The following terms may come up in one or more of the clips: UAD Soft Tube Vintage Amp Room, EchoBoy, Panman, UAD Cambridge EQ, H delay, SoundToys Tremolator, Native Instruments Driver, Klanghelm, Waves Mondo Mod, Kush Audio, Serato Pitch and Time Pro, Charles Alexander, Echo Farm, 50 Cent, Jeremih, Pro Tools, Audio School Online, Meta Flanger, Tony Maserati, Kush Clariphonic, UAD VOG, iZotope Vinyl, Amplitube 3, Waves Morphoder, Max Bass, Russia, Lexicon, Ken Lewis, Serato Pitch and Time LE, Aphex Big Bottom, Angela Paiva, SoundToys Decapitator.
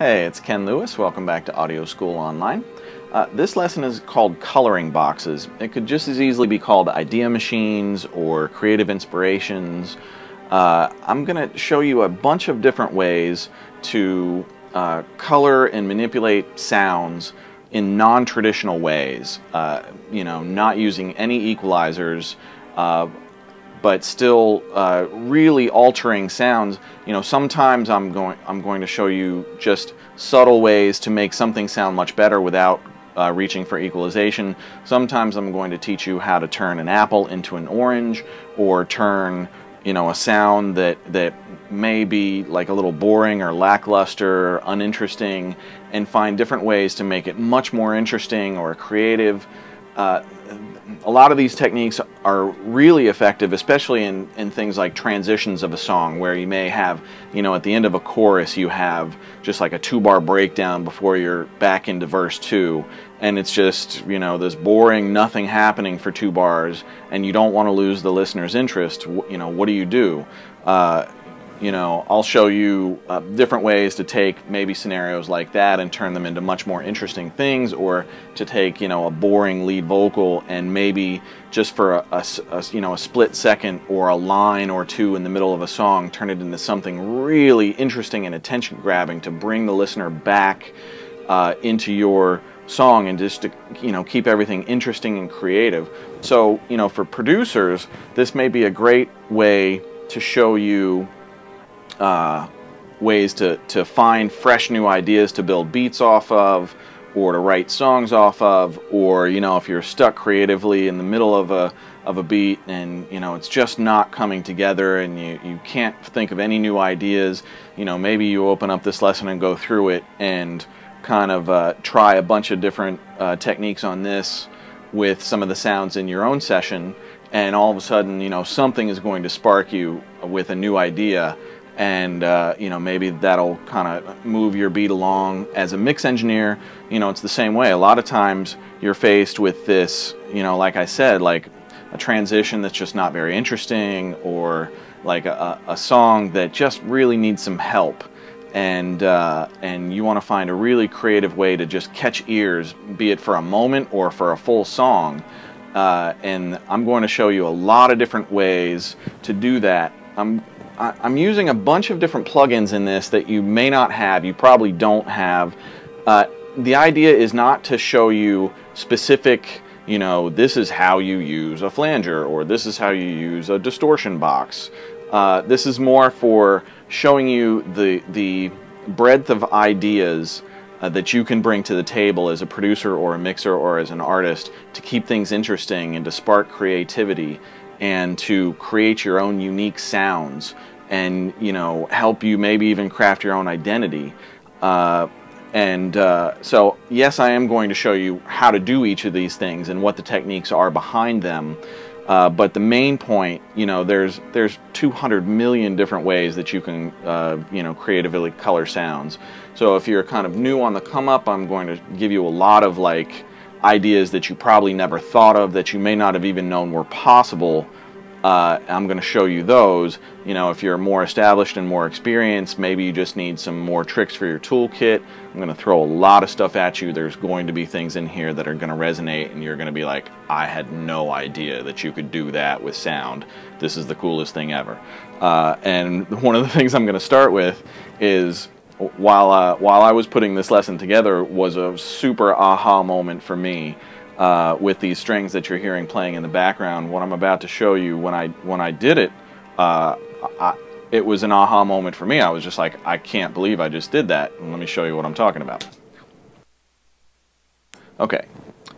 Hey, it's Ken Lewis. Welcome back to Audio School Online. This lesson is called Coloring Boxes. It could just as easily be called Idea Machines or Creative Inspirations. I'm going to show you a bunch of different ways to color and manipulate sounds in non-traditional ways. You know, not using any equalizers, but still really altering sounds. You know, sometimes I'm going to show you just subtle ways to make something sound much better without reaching for equalization. Sometimes I'm going to teach you how to turn an apple into an orange, or turn, you know, a sound that may be like a little boring or lackluster or uninteresting, and find different ways to make it much more interesting or creative. A lot of these techniques are really effective, especially in things like transitions of a song, where you may have, you know, at the end of a chorus you have just like a 2-bar breakdown before you're back into verse 2, and it's just, you know, this boring nothing happening for 2 bars, and you don't want to lose the listener's interest. You know, what do you do? You know, I'll show you different ways to take maybe scenarios like that and turn them into much more interesting things, or to take, you know, a boring lead vocal and maybe just for a split second or a line or two in the middle of a song, turn it into something really interesting and attention-grabbing to bring the listener back into your song, and just to, you know, keep everything interesting and creative. So, you know, for producers, this may be a great way to show you ways to find fresh new ideas to build beats off of, or to write songs off of, or, you know, if you're stuck creatively in the middle of a beat and, you know, it's just not coming together and you can't think of any new ideas, you know, maybe you open up this lesson and go through it and kind of try a bunch of different techniques on this with some of the sounds in your own session, and all of a sudden, you know, something is going to spark you with a new idea. And, you know, maybe that'll kind of move your beat along. As a mix engineer, you know, it's the same way. A lot of times you're faced with this, you know, like I said, like a transition that's just not very interesting, or like a song that just really needs some help. And you want to find a really creative way to just catch ears, be it for a moment or for a full song. And I'm going to show you a lot of different ways to do that. I'm using a bunch of different plugins in this that you may not have, you probably don't have. The idea is not to show you specific, you know, this is how you use a flanger, or this is how you use a distortion box. This is more for showing you the breadth of ideas that you can bring to the table as a producer or a mixer or as an artist to keep things interesting and to spark creativity, and to create your own unique sounds, and, you know, help you maybe even craft your own identity. So yes, I am going to show you how to do each of these things and what the techniques are behind them. But the main point, you know, there's 200 million different ways that you can, you know, creatively color sounds. So if you're kind of new on the come up, I'm going to give you a lot of, like, ideas that you probably never thought of, that you may not have even known were possible. I'm going to show you those. You know, if you're more established and more experienced, maybe you just need some more tricks for your toolkit. I'm going to throw a lot of stuff at you. There's going to be things in here that are going to resonate, and you're going to be like, I had no idea that you could do that with sound. This is the coolest thing ever. And one of the things I'm going to start with is, while I was putting this lesson together, was a super aha moment for me with these strings that you're hearing playing in the background. What I'm about to show you, when I did it, it was an aha moment for me. I was just like, I can't believe I just did that. And let me show you what I'm talking about. Okay,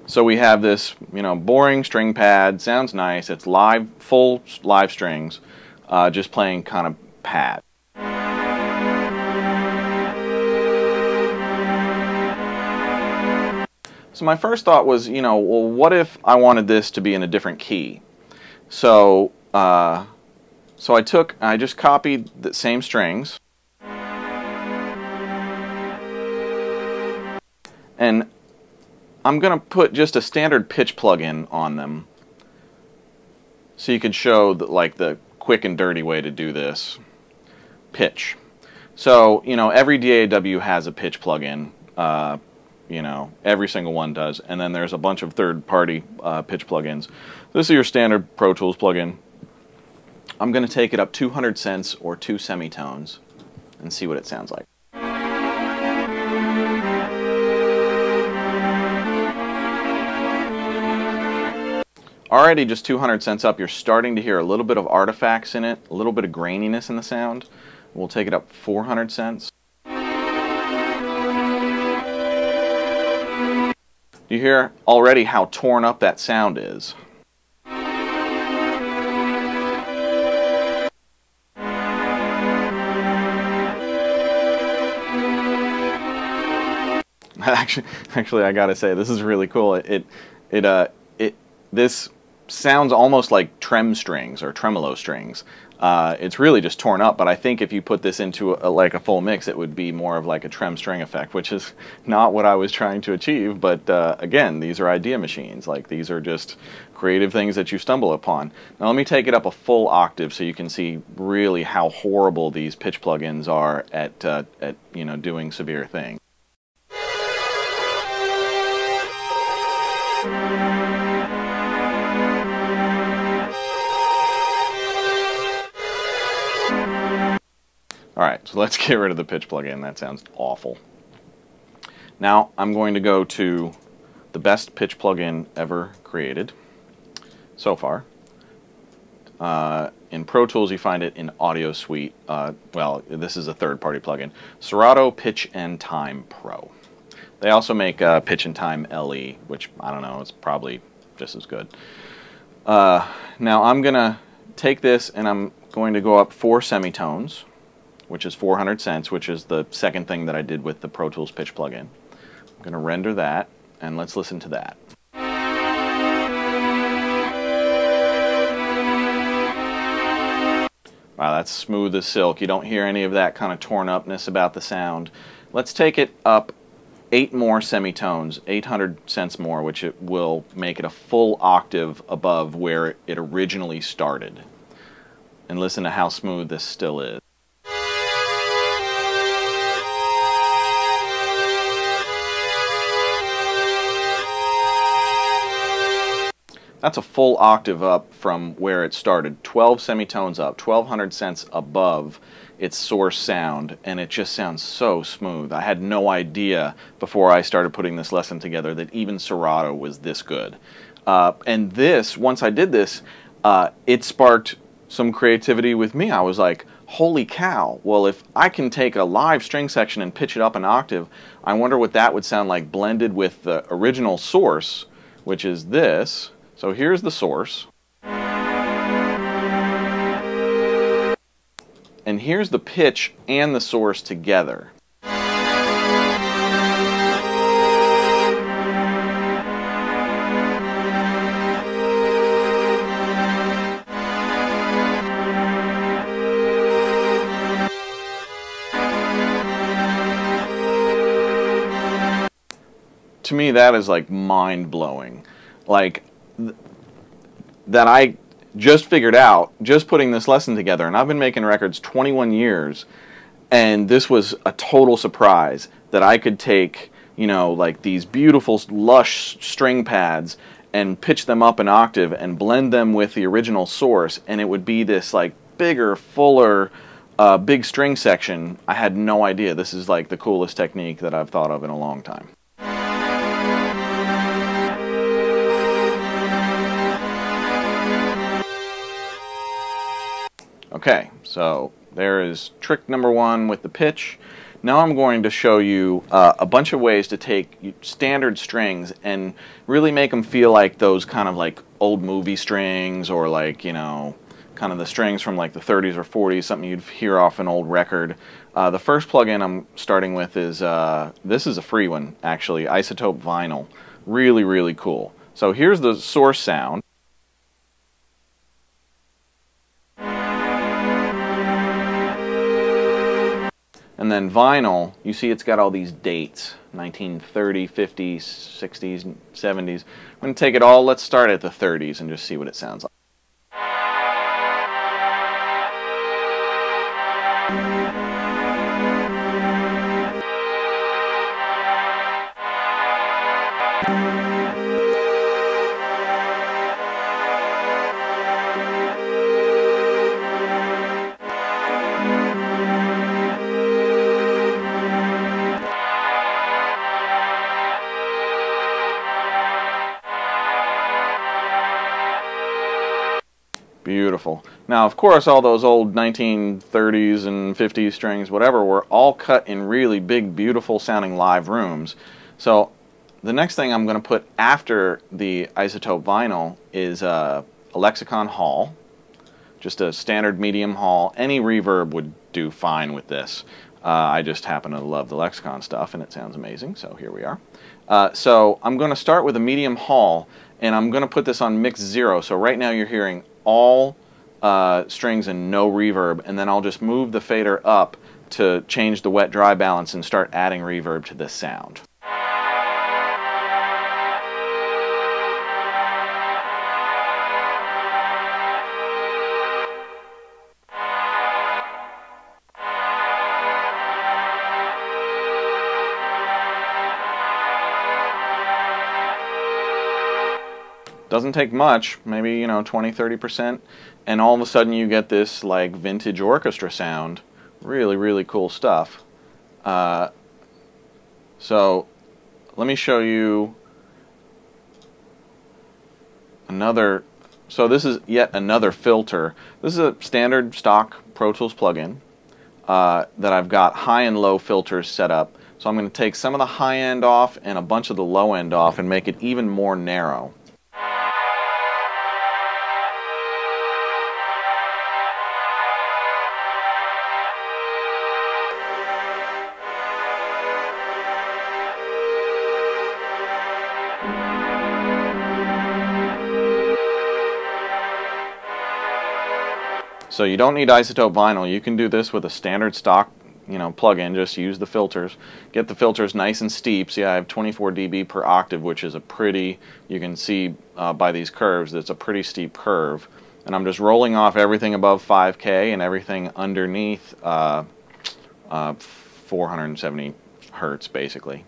so we have this, you know, boring string pad. Sounds nice. It's live, full live strings, just playing kind of pad. So my first thought was, you know, well, what if I wanted this to be in a different key? So, I just copied the same strings, and I'm going to put just a standard pitch plugin on them, so you can show that, like, the quick and dirty way to do this, pitch. So, you know, every DAW has a pitch plugin. You know, every single one does. And then there's a bunch of third-party pitch plugins. This is your standard Pro Tools plugin. I'm going to take it up 200 cents or 2 semitones and see what it sounds like. Already just 200 cents up, you're starting to hear a little bit of artifacts in it, a little bit of graininess in the sound. We'll take it up 400 cents. You hear already how torn up that sound is. Actually, I gotta say, this is really cool. This sounds almost like trem strings or tremolo strings. It's really just torn up, but I think if you put this into like a full mix, it would be more of like a trem string effect, which is not what I was trying to achieve. But again, these are idea machines. Like, these are just creative things that you stumble upon. Now let me take it up a full octave so you can see really how horrible these pitch plugins are at you know, doing severe things. Alright, so let's get rid of the pitch plugin. That sounds awful. Now I'm going to go to the best pitch plugin ever created so far. In Pro Tools you find it in Audio Suite. Well, this is a third-party plugin. Serato Pitch and Time Pro. They also make Pitch and Time LE, which, I don't know, it's probably just as good. Now I'm going to take this and I'm going to go up 4 semitones. Which is 400 cents, which is the second thing that I did with the Pro Tools pitch plugin. I'm going to render that, and let's listen to that. Wow, that's smooth as silk. You don't hear any of that kind of torn upness about the sound. Let's take it up 8 more semitones, 800 cents more, which it will make it a full octave above where it originally started. And listen to how smooth this still is. That's a full octave up from where it started, 12 semitones up, 1200 cents above its source sound, and it just sounds so smooth. I had no idea before I started putting this lesson together that even Serato was this good. And this, once I did this, it sparked some creativity with me. I was like, holy cow, well, if I can take a live string section and pitch it up an octave, I wonder what that would sound like blended with the original source, which is this. So here's the source, and here's the pitch and the source together. To me, that is like mind-blowing. Like, that I just figured out just putting this lesson together, and I've been making records 21 years, and this was a total surprise that I could take, you know, like these beautiful lush string pads and pitch them up an octave and blend them with the original source, and it would be this like bigger, fuller big string section. I had no idea. This is like the coolest technique that I've thought of in a long time. Okay, so there is trick number one with the pitch. Now I'm going to show you a bunch of ways to take standard strings and really make them feel like those kind of like old movie strings, or like, you know, kind of the strings from like the 30s or 40s, something you'd hear off an old record. The first plugin I'm starting with is, this is a free one actually, iZotope Vinyl. Really, really cool. So here's the source sound. And then Vinyl, you see it's got all these dates, 1930, 50s, 60s, 70s. I'm going to take it all, let's start at the 30s and just see what it sounds like. beautiful. Now, of course, all those old 1930s and 50s strings, whatever, were all cut in really big, beautiful sounding live rooms. So the next thing I'm going to put after the iZotope vinyl is a Lexicon Hall, just a standard medium hall. Any reverb would do fine with this. I just happen to love the Lexicon stuff, and it sounds amazing, so here we are. So I'm going to start with a medium hall, and I'm going to put this on mix 0. So right now you're hearing all strings and no reverb, and then I'll just move the fader up to change the wet-dry balance and start adding reverb to this sound. Doesn't take much, maybe, you know, 20–30%, and all of a sudden you get this like vintage orchestra sound. Really, really cool stuff. So let me show you another. So this is yet another filter. This is a standard stock Pro Tools plugin that I've got high and low filters set up. So I'm going to take some of the high end off and a bunch of the low end off and make it even more narrow. So you don't need iZotope vinyl. You can do this with a standard stock, you know, plug-in. Just use the filters. Get the filters nice and steep. See, I have 24 dB per octave, which is a pretty, you can see by these curves, that's a pretty steep curve. And I'm just rolling off everything above 5K and everything underneath 470 hertz, basically.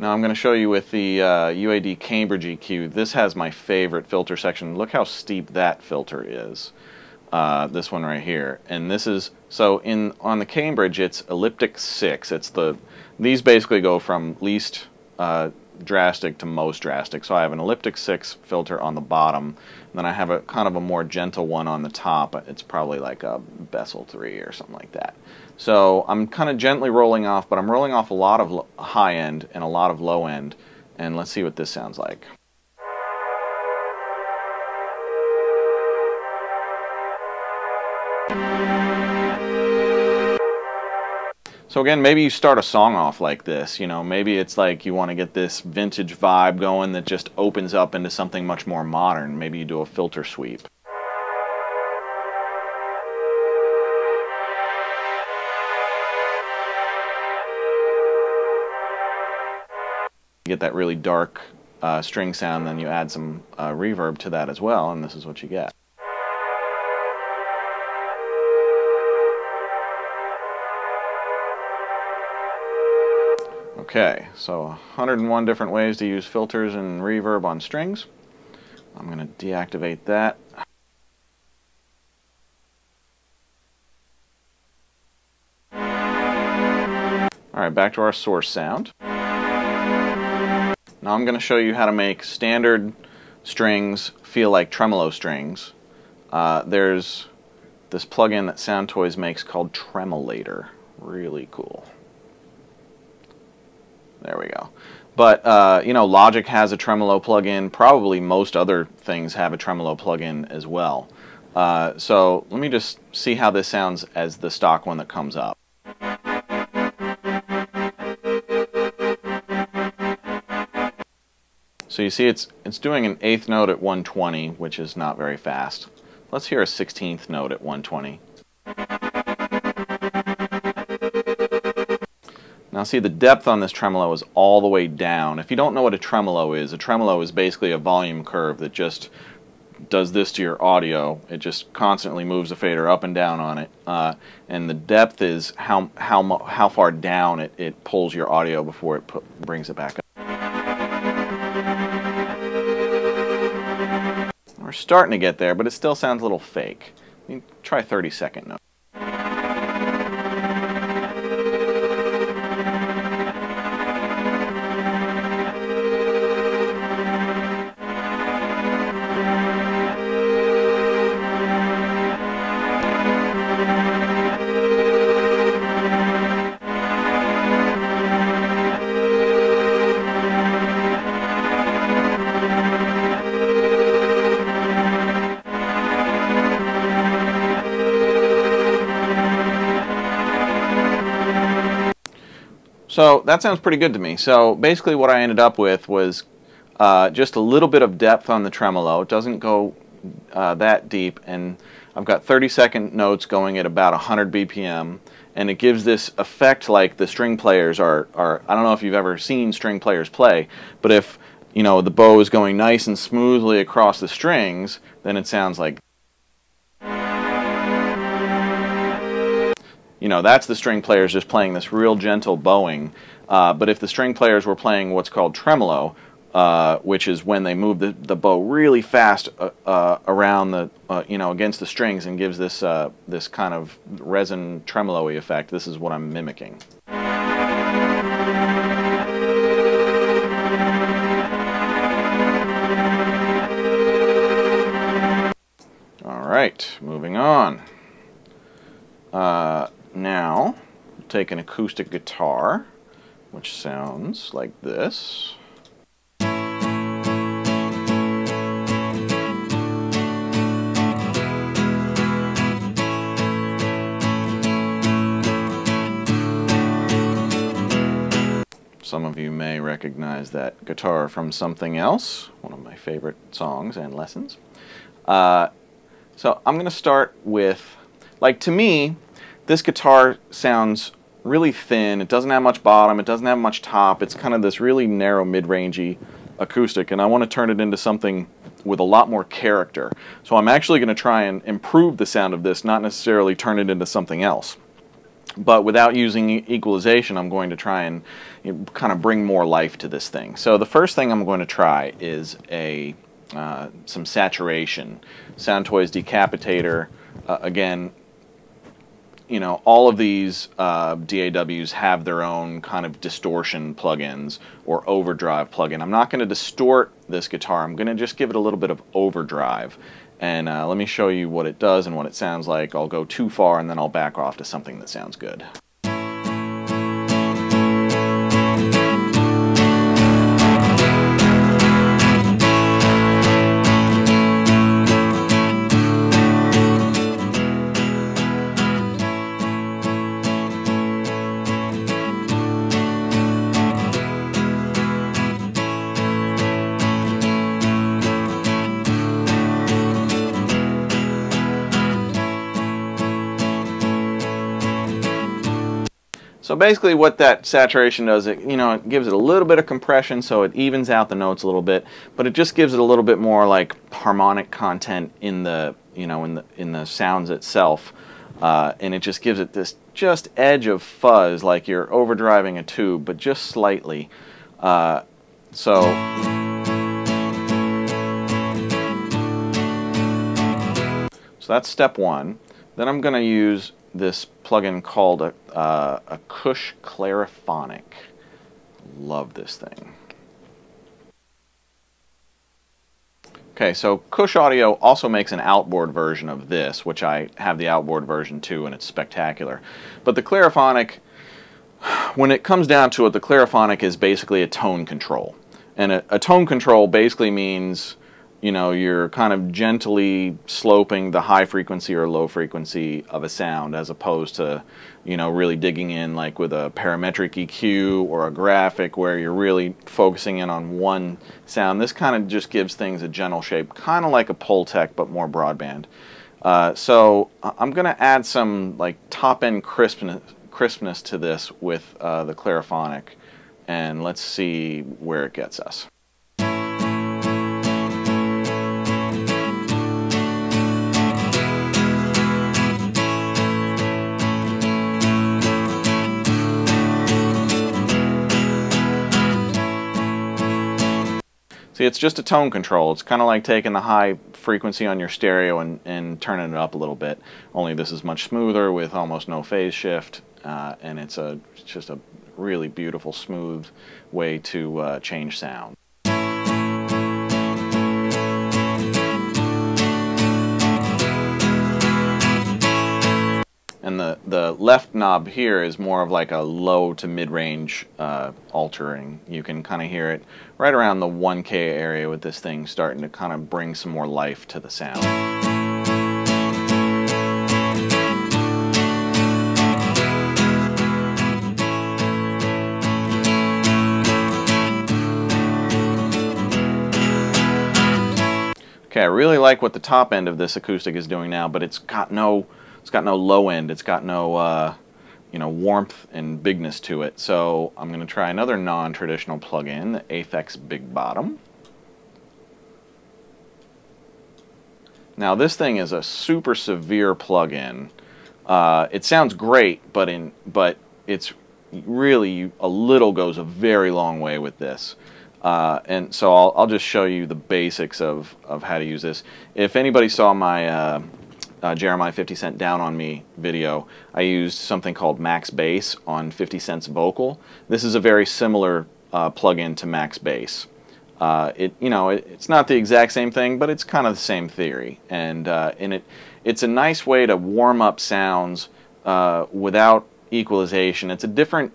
Now I'm going to show you with the UAD Cambridge EQ. This has my favorite filter section. Look how steep that filter is. This one right here, and this is so on the Cambridge. It's elliptic 6. It's these basically go from least drastic to most drastic. So I have an elliptic 6 filter on the bottom, and then I have a kind of a more gentle one on the top. It's probably like a Bessel 3 or something like that. So I'm kind of gently rolling off, but I'm rolling off a lot of high end and a lot of low end, and let's see what this sounds like. So again, maybe you start a song off like this, you know, maybe it's like you want to get this vintage vibe going that just opens up into something much more modern. Maybe you do a filter sweep. Get that really dark string sound, then you add some reverb to that as well, and this is what you get. Okay, so 101 different ways to use filters and reverb on strings. I'm going to deactivate that. All right, back to our source sound. Now I'm going to show you how to make standard strings feel like tremolo strings. There's this plugin that SoundToys makes called Tremolator. Really cool. There we go. But, you know, Logic has a tremolo plugin. Probably most other things have a tremolo plugin as well. So let me just see how this sounds as the stock one that comes up. So you see it's doing an 8th note at 120, which is not very fast. Let's hear a 16th note at 120. Now see, the depth on this tremolo is all the way down. If you don't know what a tremolo is basically a volume curve that just does this to your audio. It just constantly moves the fader up and down on it. And the depth is how far down it pulls your audio before it brings it back up. We're starting to get there, but it still sounds a little fake. I mean, try 32nd note. So that sounds pretty good to me. So basically what I ended up with was just a little bit of depth on the tremolo. It doesn't go that deep, and I've got 30-second notes going at about 100 BPM, and it gives this effect like the string players are. I don't know if you've ever seen string players play, but if you know the bow is going nice and smoothly across the strings, then it sounds like, you know, that's the string players just playing this real gentle bowing. But if the string players were playing what's called tremolo, which is when they move the bow really fast around the, you know, against the strings, and gives this, this kind of resin tremolo-y effect, this is what I'm mimicking. All right, moving on. Now, take an acoustic guitar, which sounds like this. Some of you may recognize that guitar from something else, one of my favorite songs and lessons. So I'm going to start with, like, to me, this guitar sounds really thin. It doesn't have much bottom. It doesn't have much top. It's kind of this really narrow, mid-rangey acoustic, and I want to turn it into something with a lot more character. So I'm actually going to try and improve the sound of this, not necessarily turn it into something else. But without using equalization, I'm going to try and kind of bring more life to this thing. So the first thing I'm going to try is a some saturation. SoundToys Decapitator, again, you know, all of these DAWs have their own kind of distortion plugins or overdrive plugin. I'm not going to distort this guitar. I'm going to just give it a little bit of overdrive. And let me show you what it does and what it sounds like. I'll go too far and then I'll back off to something that sounds good. So basically what that saturation does, it, you know, it gives it a little bit of compression, so it evens out the notes a little bit, but it just gives it a little bit more like harmonic content in the, you know, in the sounds itself, and it just gives it this just edge of fuzz, like you're overdriving a tube, but just slightly. So that's step one. Then I'm going to use this plugin called a Kush Clariphonic. Love this thing. Okay, so Kush Audio also makes an outboard version of this, which I have the outboard version too, and it's spectacular. But the Clariphonic, when it comes down to it, the Clariphonic is basically a tone control. And a tone control basically means, you know, you're kind of gently sloping the high frequency or low frequency of a sound, as opposed to, you know, really digging in like with a parametric EQ or a graphic where you're really focusing in on one sound. This kind of just gives things a gentle shape, kind of like a Poltec but more broadband. So I'm going to add some like top end crispness to this with the Clariphonic, and let's see where it gets us. See, it's just a tone control. It's kind of like taking the high frequency on your stereo and turning it up a little bit, only this is much smoother with almost no phase shift, and it's just a really beautiful, smooth way to change sound. And the left knob here is more of like a low to mid-range altering. You can kind of hear it right around the 1K area with this thing starting to kind of bring some more life to the sound. Okay, I really like what the top end of this acoustic is doing now, but it's got no low end. It's got no warmth and bigness to it. So I'm going to try another non-traditional plug-in, the Aphex Big Bottom. Now this thing is a super severe plug-in. It sounds great, but it's really, a little goes a very long way with this. And so I'll just show you the basics of how to use this. If anybody saw my Jeremiah 50 Cent Down on Me video, I used something called Max Bass on 50 Cent's vocal. This is a very similar plug-in to Max Bass. It's not the exact same thing, but it's kind of the same theory. And it's a nice way to warm up sounds without equalization. It's a different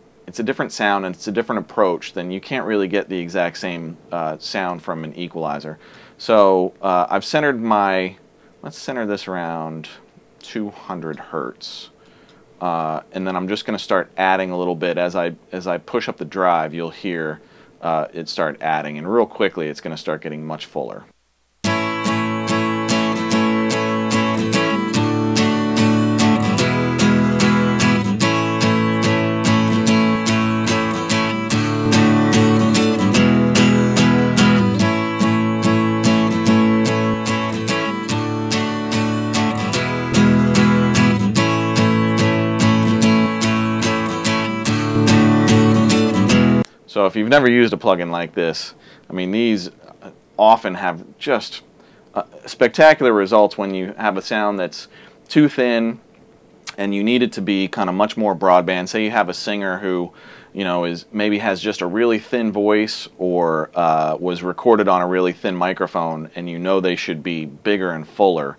sound, and it's a different approach. Then you can't really get the exact same sound from an equalizer. So I've centered my, let's center this around 200 Hertz. And then I'm just going to start adding a little bit. As I push up the drive, you'll hear it start adding, and real quickly it's going to start getting much fuller. So if you've never used a plugin like this, I mean, these often have just spectacular results when you have a sound that's too thin and you need it to be kind of much more broadband. Say you have a singer who, maybe has just a really thin voice, or was recorded on a really thin microphone, and they should be bigger and fuller.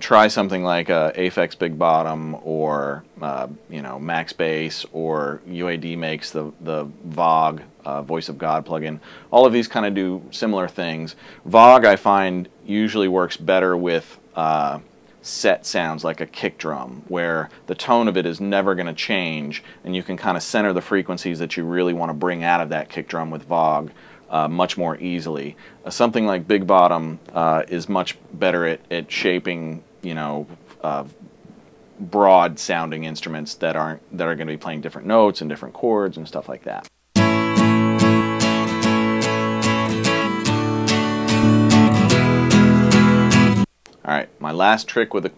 Try something like Aphex Big Bottom, or Max Bass, or UAD makes the VOG, Voice of God plugin. All of these kind of do similar things. VOG, I find, usually works better with set sounds like a kick drum, where the tone of it is never going to change, and you can kind of center the frequencies that you really want to bring out of that kick drum with VOG. Much more easily. Something like Big Bottom is much better at shaping, broad sounding instruments that are going to be playing different notes and different chords and stuff like that. All right, my last trick with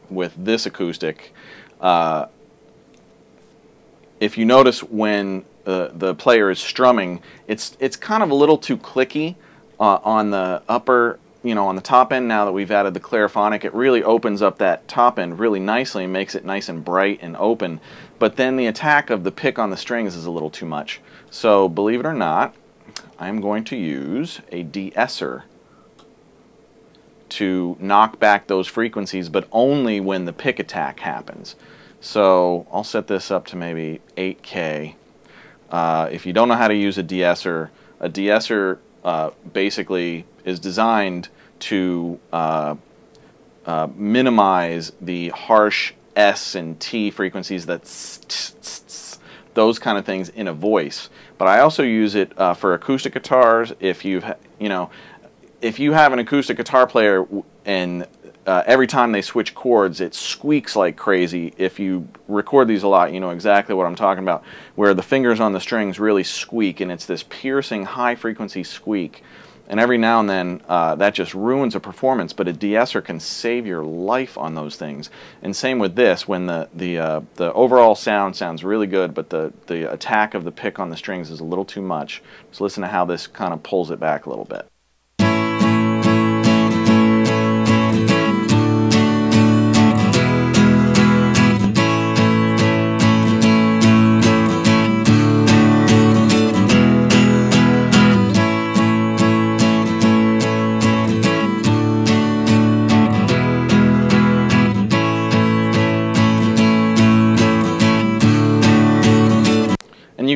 this acoustic. If you notice, when the player is strumming, it's kind of a little too clicky on the upper, on the top end. Now that we've added the Clariphonic, it really opens up that top end really nicely and makes it nice and bright and open. But then the attack of the pick on the strings is a little too much. So believe it or not, I'm going to use a de-esser to knock back those frequencies, but only when the pick attack happens. So I'll set this up to maybe 8K. If you don't know how to use a de-esser basically is designed to minimize the harsh S and T frequencies, those kind of things in a voice. But I also use it for acoustic guitars. If you have an acoustic guitar player and every time they switch chords, it squeaks like crazy. If you record these a lot, you know exactly what I'm talking about, where the fingers on the strings really squeak, and it's this piercing high-frequency squeak. And every now and then, that just ruins a performance, but a de-esser can save your life on those things. And same with this, when the overall sound sounds really good, but the attack of the pick on the strings is a little too much. So listen to how this kind of pulls it back a little bit.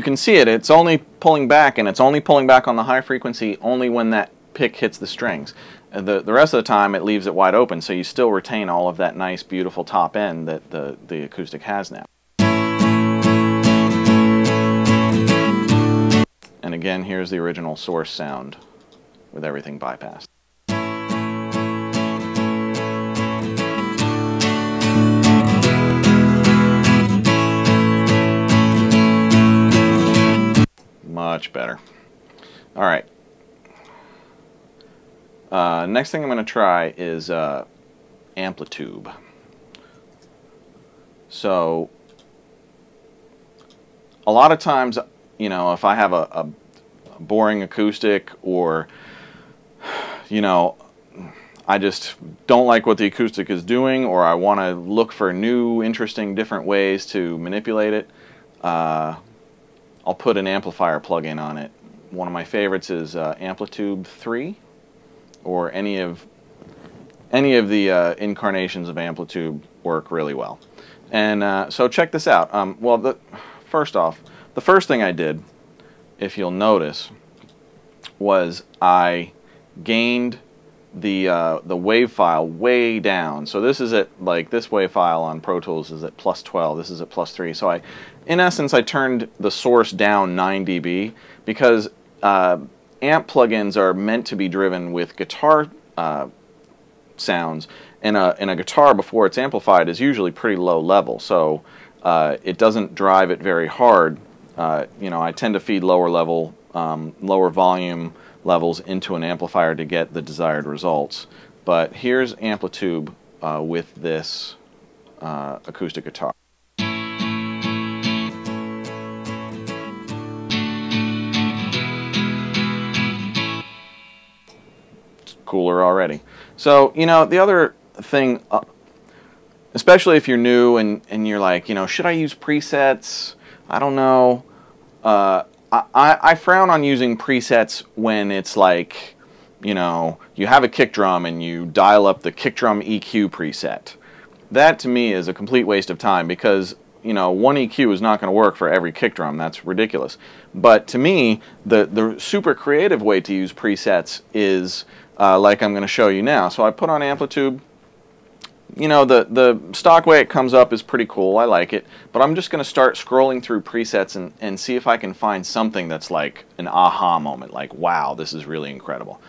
You can see it, it's only pulling back, and it's only pulling back on the high frequency only when that pick hits the strings. The rest of the time it leaves it wide open, so you still retain all of that nice beautiful top end that the acoustic has now. And again, here's the original source sound with everything bypassed. much better. All right. Next thing I'm going to try is Amplitube. So a lot of times, you know, if I have a boring acoustic, or, you know, I just don't like what the acoustic is doing, or I want to look for new, interesting, different ways to manipulate it, I'll put an amplifier plug-in on it. One of my favorites is Amplitube 3, or any of the incarnations of Amplitube work really well. And so check this out. Well, the first thing I did, if you'll notice, was I gained the wave file way down. So this is at, like, this wave file on Pro Tools is at +12. This is at +3. So I, in essence, I turned the source down 9 dB because amp plugins are meant to be driven with guitar sounds, and a guitar before it's amplified is usually pretty low level. So it doesn't drive it very hard. You know, I tend to feed lower level, lower volume levels into an amplifier to get the desired results. But here's Amplitube with this acoustic guitar. It's cooler already. So, you know, the other thing, especially if you're new and you're like, you know, should I use presets? I don't know. I frown on using presets when it's like, you know, you have a kick drum and you dial up the kick drum EQ preset. That to me is a complete waste of time because, you know, one EQ is not going to work for every kick drum. That's ridiculous. But to me, the super creative way to use presets is like I'm going to show you now. So I put on Amplitube. You know, the stock way it comes up is pretty cool. I like it. But I'm just going to start scrolling through presets and see if I can find something that's like an aha moment. Like, wow, this is really incredible.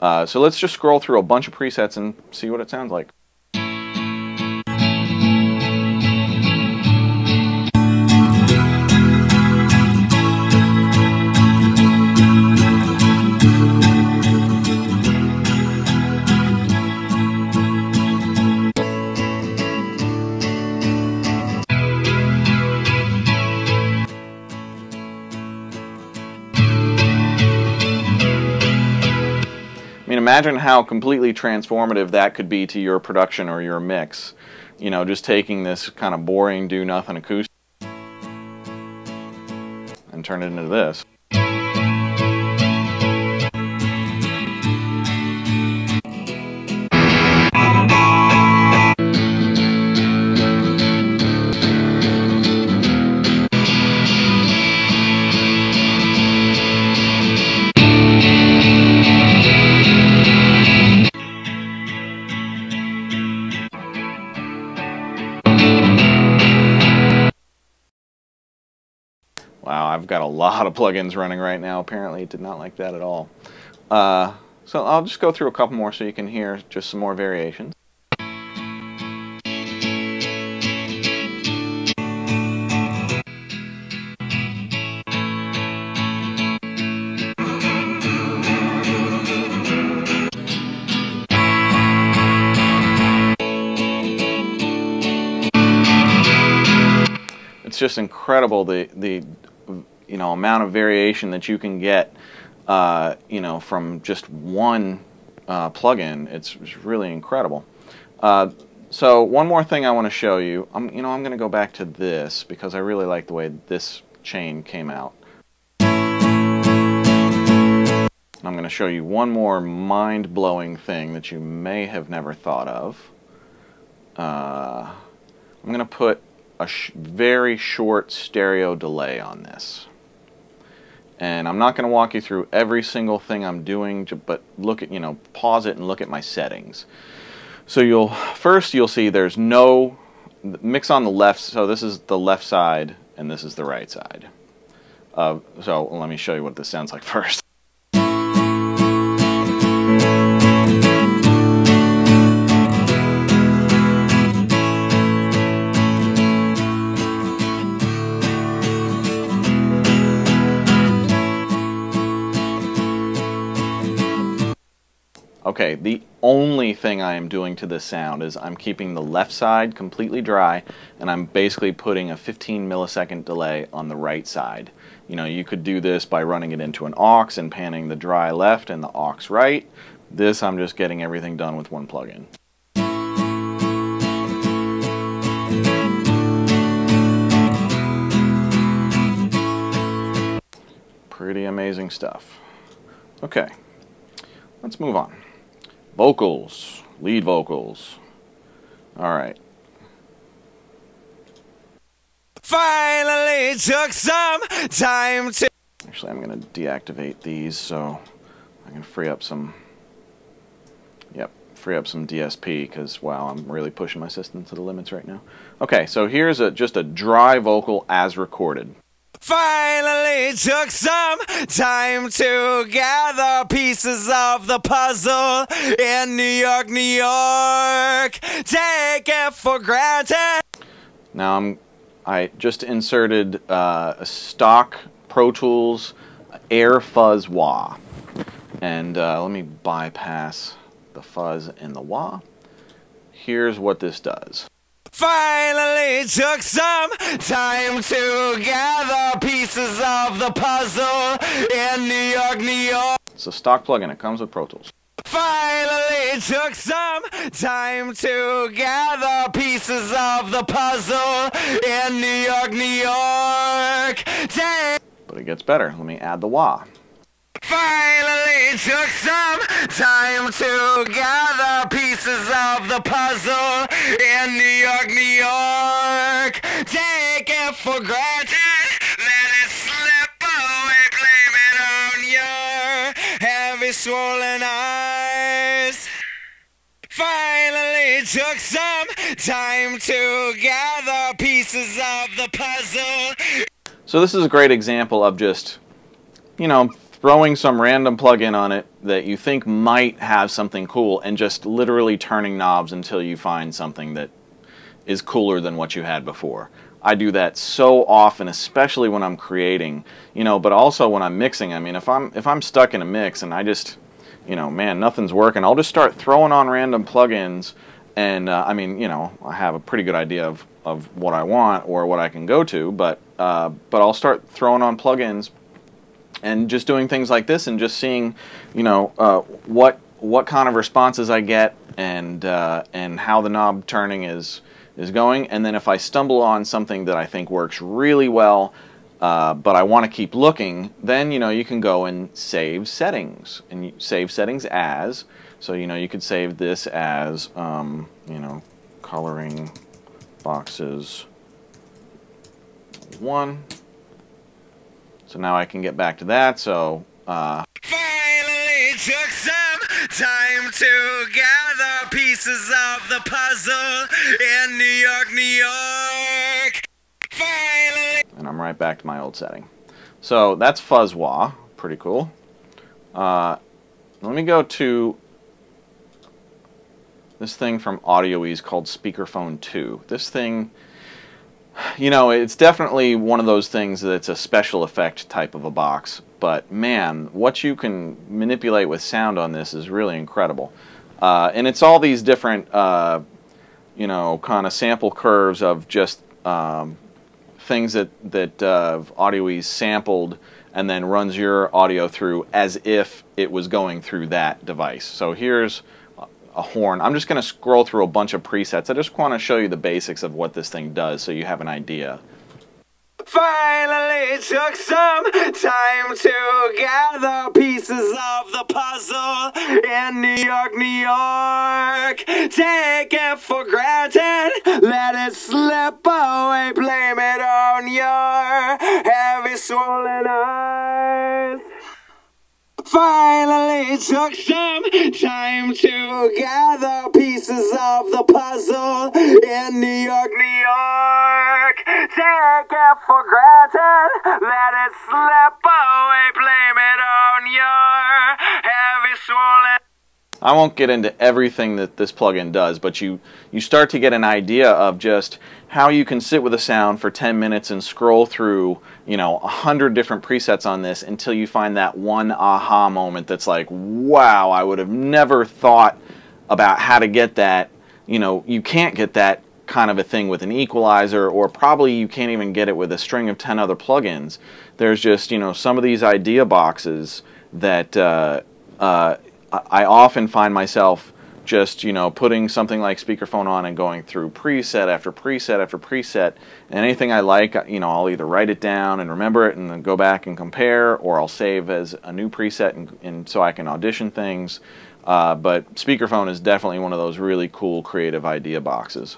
So let's just scroll through a bunch of presets and see what it sounds like. Imagine how completely transformative that could be to your production or your mix. You know, just taking this kind of boring, do-nothing acoustic and turn it into this. Wow, I've got a lot of plugins running right now. Apparently, it did not like that at all. So I'll just go through a couple more so you can hear just some more variations. It's just incredible the you know, amount of variation that you can get, you know, from just one plugin. It's really incredible. So one more thing I want to show you. You know, I'm going to go back to this because I really like the way this chain came out. I'm going to show you one more mind-blowing thing that you may have never thought of. I'm going to put a very short stereo delay on this. And I'm not going to walk you through every single thing I'm doing, but look at, you know, pause it and look at my settings. So first you'll see there's no mix on the left. So this is the left side and this is the right side. So let me show you what this sounds like first. Okay, the only thing I am doing to this sound is I'm keeping the left side completely dry, and I'm basically putting a 15 millisecond delay on the right side. You know, you could do this by running it into an aux and panning the dry left and the aux right. This, I'm just getting everything done with one plugin. Pretty amazing stuff. Okay, let's move on. Vocals, lead vocals. All right. Finally took some time to... Actually, I'm going to deactivate these so I can free up some... Yep, free up some DSP because, wow, I'm really pushing my system to the limits right now. Okay, so here's just a dry vocal as recorded. Finally took some time to gather pieces of the puzzle in New York, New York. Take it for granted. Now I just inserted a stock Pro Tools air fuzz wah. And let me bypass the fuzz and the wah. Here's what this does. Finally took some time to gather pieces of the puzzle in New York, New York. It's a stock plugin. It comes with Pro Tools. Finally took some time to gather pieces of the puzzle in New York, New York. But it gets better. Let me add the wah. Finally took some time to gather pieces of the puzzle in New York, New York. Take it for granted, let it slip away, blame it on your heavy swollen eyes. Finally took some time to gather pieces of the puzzle. So this is a great example of just, you know, throwing some random plugin on it that you think might have something cool and just literally turning knobs until you find something that is cooler than what you had before. I do that so often, especially when I'm creating, you know, but also when I'm mixing. I mean, if I'm stuck in a mix and I just, you know, man, nothing's working, I'll just start throwing on random plugins and, I mean, you know, I have a pretty good idea of what I want or what I can go to, but I'll start throwing on plugins and just doing things like this and just seeing, you know, what kind of responses I get and how the knob turning is going. And then if I stumble on something that I think works really well, but I want to keep looking, then, you know, you can go and save settings. And you save settings as, so, you know, you could save this as, you know, coloring boxes 1. So now I can get back to that, so... Finally took some time to gather pieces of the puzzle in New York, New York. Finally... And I'm right back to my old setting. So that's fuzz wah, pretty cool. Let me go to this thing from AudioEase called Speakerphone 2. This thing... You know, it's definitely one of those things that's a special effect type of a box, but man, what you can manipulate with sound on this is really incredible. And it's all these different, you know, kind of sample curves of just things that AudioEase sampled and then runs your audio through as if it was going through that device. So here's a horn. I'm just going to scroll through a bunch of presets. I just want to show you the basics of what this thing does so you have an idea. Finally took some time to gather pieces of the puzzle in New York, New York. Take it for granted, let it slip away, blame it on your heavy swollen eyes. Finally took some time to gather pieces of the puzzle in New York, New York. Take it for granted, let it slip away, blame it on your heavy swollen. I won't get into everything that this plugin does, but you start to get an idea of just how you can sit with a sound for 10 minutes and scroll through, you know, 100 different presets on this until you find that one aha moment that's like, wow, I would have never thought about how to get that. You know, you can't get that kind of a thing with an equalizer, or probably you can't even get it with a string of 10 other plugins. There's just, you know, some of these idea boxes that I often find myself just, you know, putting something like Speakerphone on and going through preset after preset after preset, and anything I like, you know, I'll either write it down and remember it and then go back and compare, or I'll save as a new preset and so I can audition things. But Speakerphone is definitely one of those really cool creative idea boxes.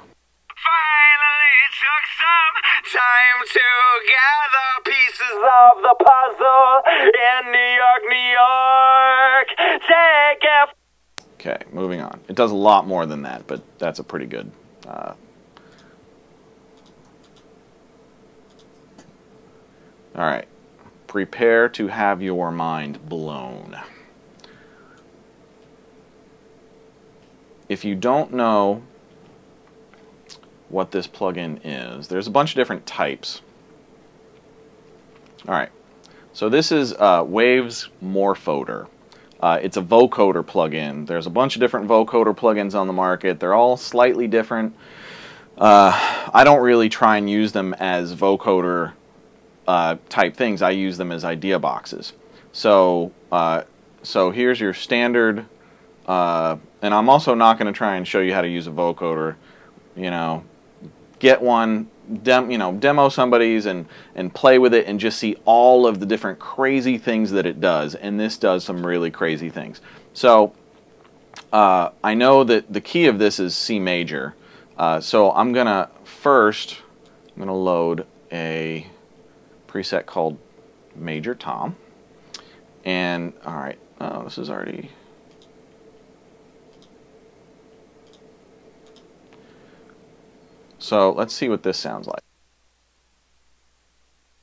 Finally took some time to gather pieces of the puzzle in New York, New York. Take it. Okay, moving on. It does a lot more than that, but that's a pretty good... All right. Prepare to have your mind blown. If you don't know what this plugin is, there's a bunch of different types. All right, so this is Waves Morphoder. It's a vocoder plugin. There's a bunch of different vocoder plugins on the market. They're all slightly different. I don't really try and use them as vocoder type things. I use them as idea boxes. So, so here's your standard. And I'm also not going to try and show you how to use a vocoder. You know, get one, demo somebody's and play with it and just see all of the different crazy things that it does. And this does some really crazy things. So I know that the key of this is C major. So I'm going to I'm going to load a preset called Major Tom. And all right, oh, this is already... So let's see what this sounds like.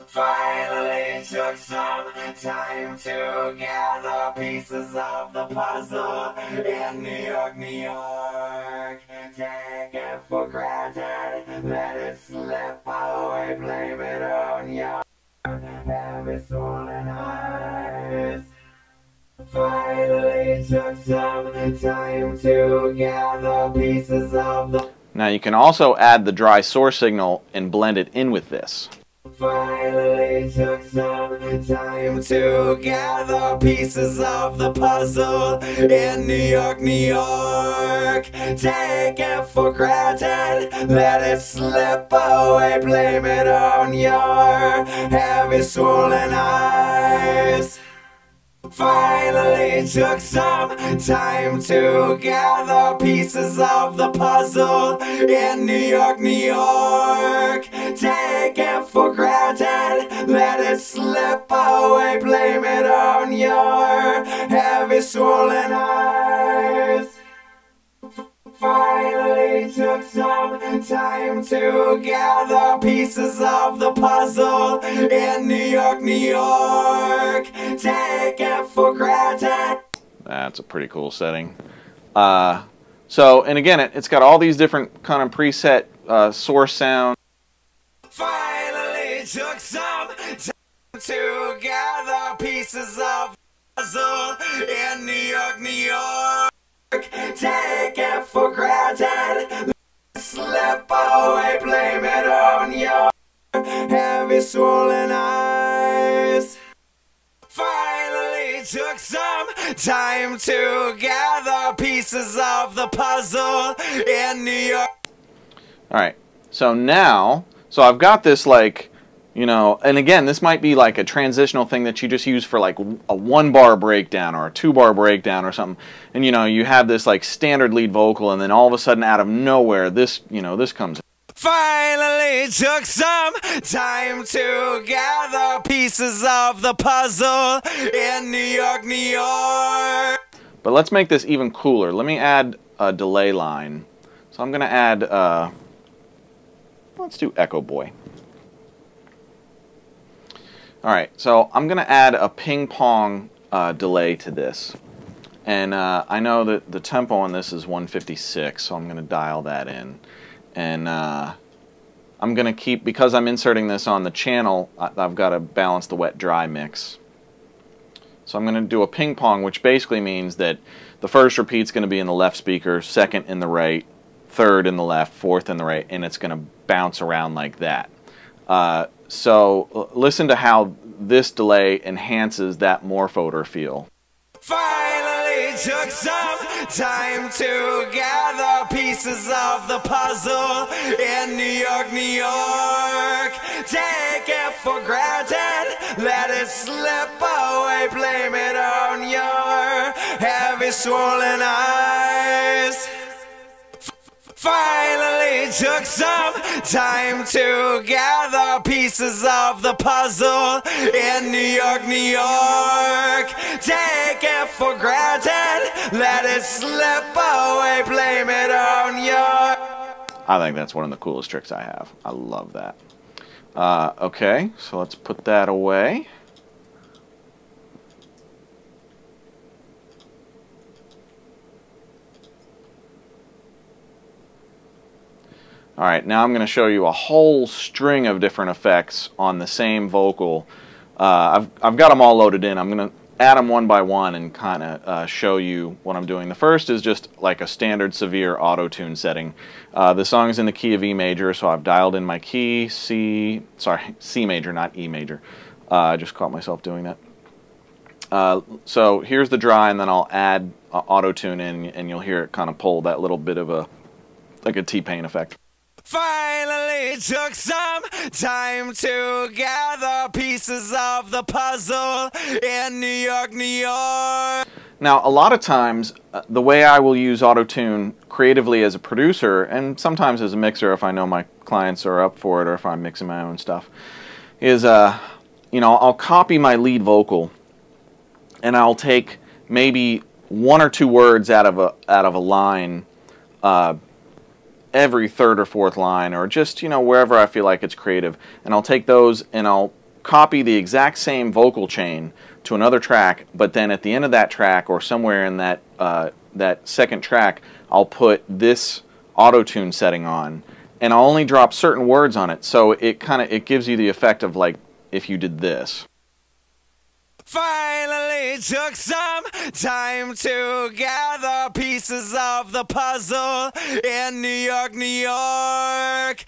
Finally took some time to gather pieces of the puzzle in New York, New York. Take it for granted, let it slip away, blame it on you. Have it swollen eyes. Finally took some time to gather pieces of the... Now you can also add the dry source signal and blend it in with this. Finally took some time to gather pieces of the puzzle in New York, New York. Take it for granted, let it slip away, blame it on your heavy swollen eyes. Finally took some time to gather pieces of the puzzle in New York, New York. Take it for granted, let it slip away, blame it on your heavy swollen eyes. Finally took some time to gather pieces of the puzzle in New York, New York. Take it for granted. That's a pretty cool setting. So, and again, it's got all these different kind of preset source sounds. Finally took some time to gather pieces of the puzzle in New York, New York. Take it for granted, slip away, blame it on your heavy swollen eyes. Finally took some time to gather pieces of the puzzle in New York. Alright, so now, I've got this like, you know, and again, this might be like a transitional thing that you just use for like a 1-bar breakdown or a 2-bar breakdown or something. And, you know, you have this like standard lead vocal and then all of a sudden out of nowhere, this, you know, this comes. Finally took some time to gather pieces of the puzzle in New York, New York. But let's make this even cooler. Let me add a delay line. So I'm going to add, let's do EchoBoy. All right, so I'm going to add a ping pong delay to this. And I know that the tempo on this is 156, so I'm going to dial that in. And I'm going to keep, because I'm inserting this on the channel, I've got to balance the wet-dry mix. So I'm going to do a ping-pong, which basically means that the first repeat's going to be in the left speaker, second in the right, third in the left, fourth in the right, and it's going to bounce around like that. So listen to how this delay enhances that Morphoder feel. Finally took some time to gather pieces of the puzzle in New York, New York. Take it for granted, let it slip away, blame it on your heavy swollen eyes. Finally took some time to gather pieces of the puzzle in New York, New York. Take it for granted, let it slip away, blame it on your... I think that's one of the coolest tricks I have. I love that. Okay, so let's put that away. All right, now I'm going to show you a whole string of different effects on the same vocal. I've got them all loaded in. I'm going to add them one by one and kind of show you what I'm doing. The first is just like a standard severe auto-tune setting. The song is in the key of E major, so I've dialed in my key, C major, not E major. I just caught myself doing that. So here's the dry, and then I'll add auto-tune in, and you'll hear it kind of pull that little bit of a, like a T-Pain effect. Finally took some time to gather pieces of the puzzle in New York, New York. Now, a lot of times, the way I will use auto-tune creatively as a producer, and sometimes as a mixer if I know my clients are up for it or if I'm mixing my own stuff, is, you know, I'll copy my lead vocal and I'll take maybe one or two words out of a line every third or fourth line, or just, you know, wherever I feel like it's creative. And I'll take those and I'll copy the exact same vocal chain to another track, but then at the end of that track or somewhere in that, that second track, I'll put this auto-tune setting on. And I'll only drop certain words on it, so it kind of, it gives you the effect of like, if you did this. Finally took some time to gather pieces of the puzzle in New York, New York.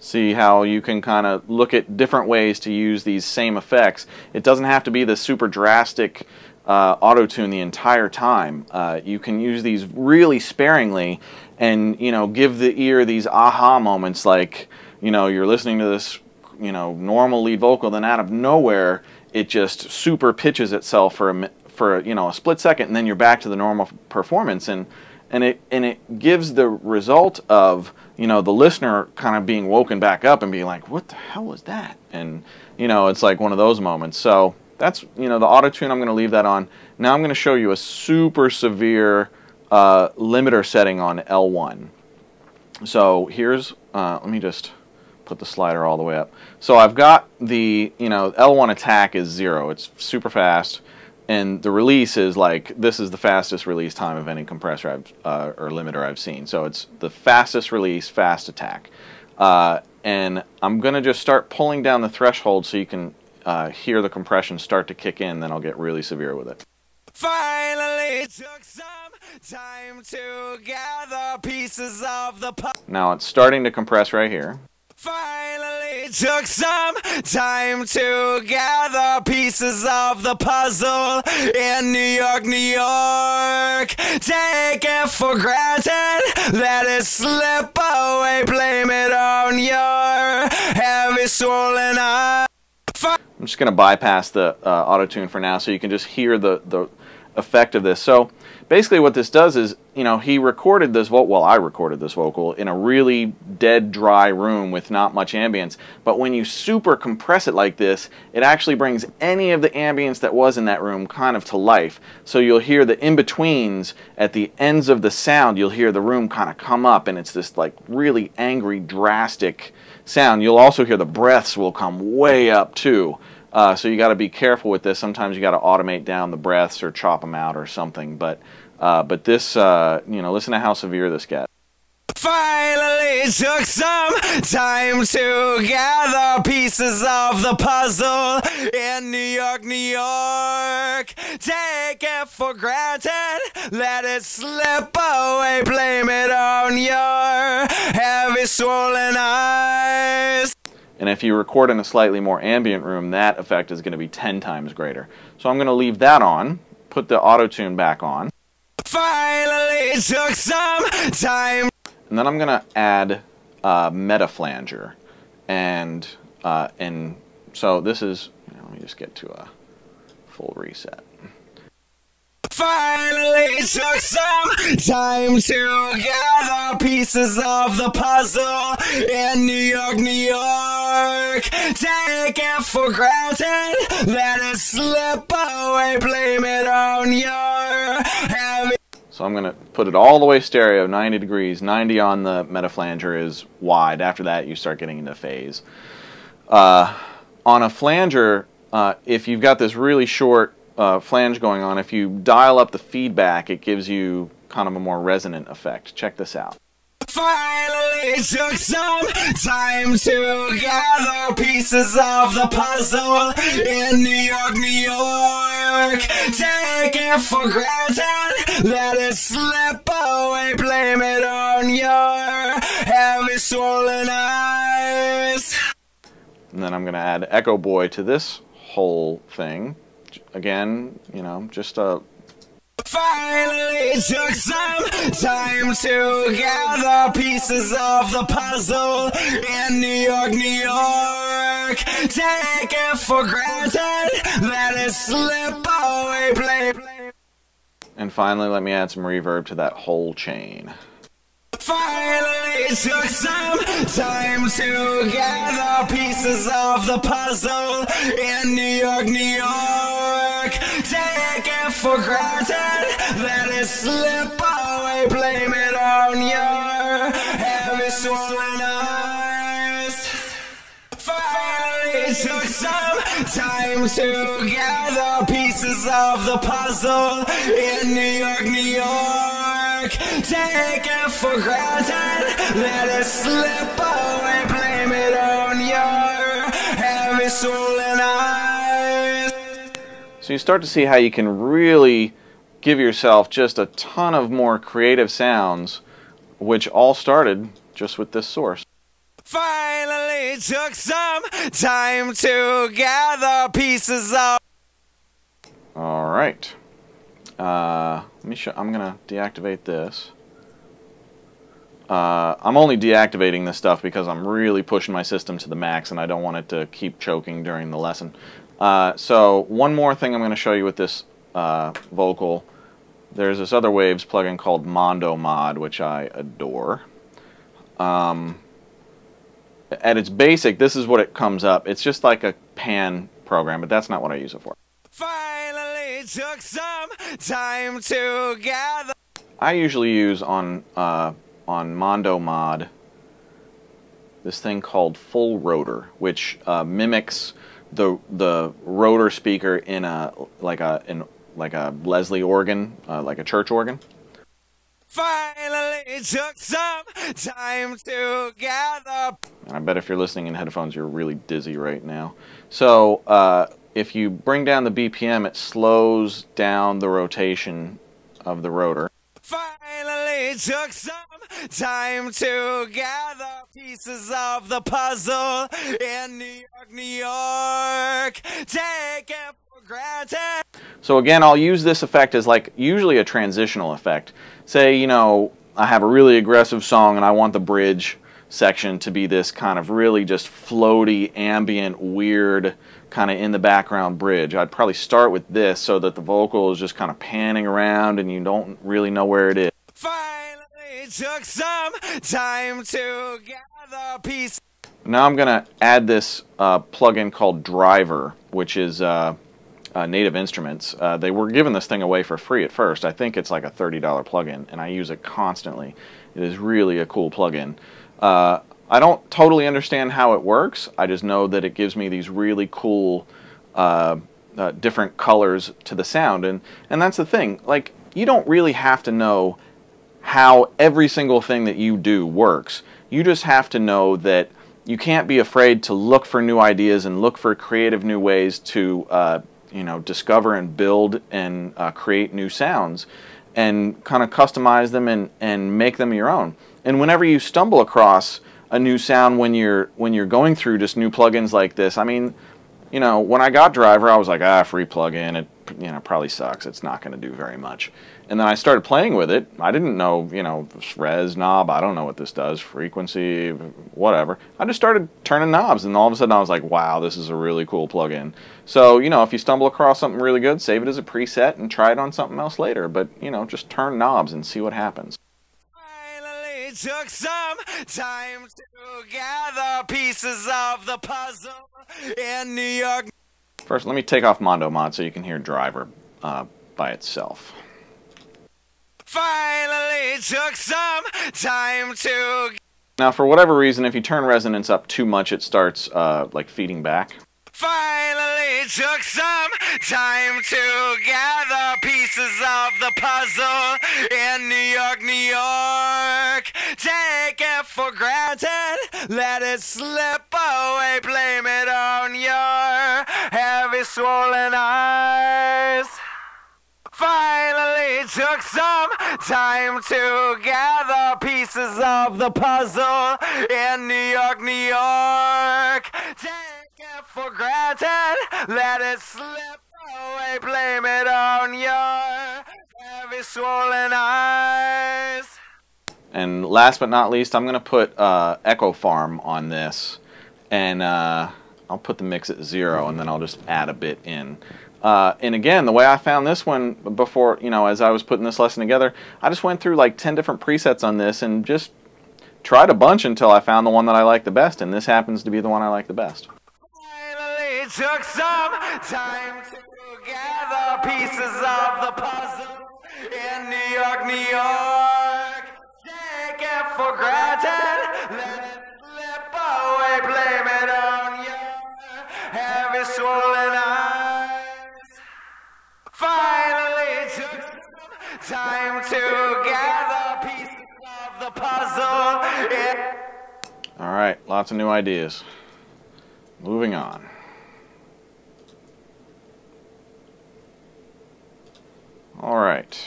See how you can kind of look at different ways to use these same effects. It doesn't have to be the super drastic auto-tune the entire time. You can use these really sparingly and, you know, give the ear these aha moments, like, you know, you're listening to this, you know, normal lead vocal, then out of nowhere it just super pitches itself for you know, a split second, and then you're back to the normal performance, and it gives the result of, you know, the listener kind of being woken back up and being like, what the hell was that? And, you know, it's like one of those moments. So that's, you know, the auto-tune, I'm going to leave that on. Now I'm going to show you a super severe limiter setting on L1. So here's, let me just put the slider all the way up. So I've got the, you know, L1 attack is 0. It's super fast. And the release is like, this is the fastest release time of any compressor I've, or limiter I've seen. So it's the fastest release, fast attack. And I'm going to just start pulling down the threshold so you can hear the compression start to kick in. Then I'll get really severe with it. Finally took some time to gather pieces of the... Now it's starting to compress right here. Finally took some time to gather pieces of the puzzle in New York, New York. Take it for granted, let it slip away, blame it on your heavy swollen eye. I'm just going to bypass the auto-tune for now so you can just hear the effect of this. So basically what this does is, you know, he recorded this vocal, well, I recorded this vocal in a really dead, dry room with not much ambience, but when you super compress it like this, it actually brings any of the ambience that was in that room kind of to life. So you'll hear the in-betweens at the ends of the sound, you'll hear the room kind of come up, and it's this like really angry, drastic sound. You'll also hear the breaths will come way up too. So you got to be careful with this. Sometimes you got to automate down the breaths or chop them out or something. But this, you know, listen to how severe this gets. Finally took some time to gather pieces of the puzzle in New York, New York. Take it for granted, let it slip away, blame it on your heavy swollen eyes. And if you record in a slightly more ambient room, that effect is going to be 10 times greater. So I'm going to leave that on, put the auto-tune back on. Finally took some time. And then I'm going to add Meta Flanger, and so this is, you know, let me just get to a full reset. Finally took some time to gather pieces of the puzzle in New York, New York. Take it for granted, let it slip away, blame it on your heavy. So I'm going to put it all the way stereo, 90 degrees, 90 on the Meta Flanger is wide. After that, you start getting into phase. On a flanger, if you've got this really short flange going on, if you dial up the feedback, it gives you kind of a more resonant effect. Check this out. Finally took some time to gather pieces of the puzzle in New York, New York. Take it for granted, let it slip away, blame it on your heavy swollen eyes. And then I'm going to add Echo Boy to this whole thing. Again, you know, just a... Finally took some time to gather pieces of the puzzle in New York, New York. Take it for granted, let it slip away, play. And finally, let me add some reverb to that whole chain. Finally took some time to gather pieces of the puzzle in New York, New York. Take it for granted, let it slip away, blame it on your heavy swollen eyes. Finally took some time to gather pieces of the puzzle in New York, New York. Take it for granted, let it slip away, blame it on your heavy swollen eyes. So you start to see how you can really give yourself just a ton of more creative sounds, which all started just with this source. Finally took some time to gather pieces of... All right. Let me show, I'm going to deactivate this. I'm only deactivating this stuff because I'm really pushing my system to the max and I don't want it to keep choking during the lesson. So one more thing I'm going to show you with this vocal. There's this other Waves plugin called Mondo Mod, which I adore. At its basic, this is what it comes up. It's just like a pan program, but that's not what I use it for. Finally took some time to gather. I usually use on Mondo Mod this thing called full rotor, which mimics the rotor speaker in like a Leslie organ, like a church organ. Finally took some time to gather. And I bet if you're listening in headphones, you're really dizzy right now. So. If you bring down the BPM, it slows down the rotation of the rotor. Finally took some time to gather pieces of the puzzle in New York, New York. Take it for granted. So again, I'll use this effect as like usually a transitional effect. Say, you know, I have a really aggressive song and I want the bridge section to be this kind of really just floaty, ambient, weird, kind of in the background bridge. I'd probably start with this so that the vocal is just kind of panning around and you don't really know where it is. Finally took some time to gather pieces. Now I'm gonna add this plugin called Driver, which is Native Instruments. They were giving this thing away for free at first. I think it's like a $30 plugin and I use it constantly. It is really a cool plugin. I don't totally understand how it works. I just know that it gives me these really cool different colors to the sound. And that's the thing, like, you don't really have to know how every single thing that you do works. You just have to know that you can't be afraid to look for new ideas and look for creative new ways to you know, discover and build and create new sounds and kind of customize them and make them your own. And whenever you stumble across a new sound when you're going through just new plugins like this, I mean, you know, when I got Driver, I was like, ah, free plugin, it, you know, probably sucks, it's not going to do very much. And then I started playing with it. I didn't know, you know, res knob, I don't know what this does, frequency, whatever. I just started turning knobs, and all of a sudden I was like, wow, this is a really cool plugin. So, you know, if you stumble across something really good, save it as a preset and try it on something else later. But, you know, just turn knobs and see what happens. Finally took some time to gather pieces of the puzzle in New York. First, let me take off Mondo Mod so you can hear Driver by itself. Finally took some time to... Now, for whatever reason, if you turn resonance up too much, it starts, like, feeding back. Finally took some time to gather pieces of the puzzle in New York, New York. Take it for granted, let it slip away, blame it on your heavy swollen eyes. Finally took some time to gather pieces of the puzzle in New York, New York. Take it for granted, let it slip away, blame it on your heavy swollen eyes. And last but not least, I'm going to put Echo Farm on this, and I'll put the mix at 0, and then I'll just add a bit in. And again, the way I found this one before, you know, as I was putting this lesson together, I just went through like 10 different presets on this and just tried a bunch until I found the one that I like the best, and this happens to be the one I like the best. Finally took some time to gather pieces of the puzzle in New York, New York. Take it for granted, let it slip away, blame it on your heavy swollen eyes. Finally took some time to gather pieces of the puzzle. Yeah. All right, lots of new ideas. Moving on. All right.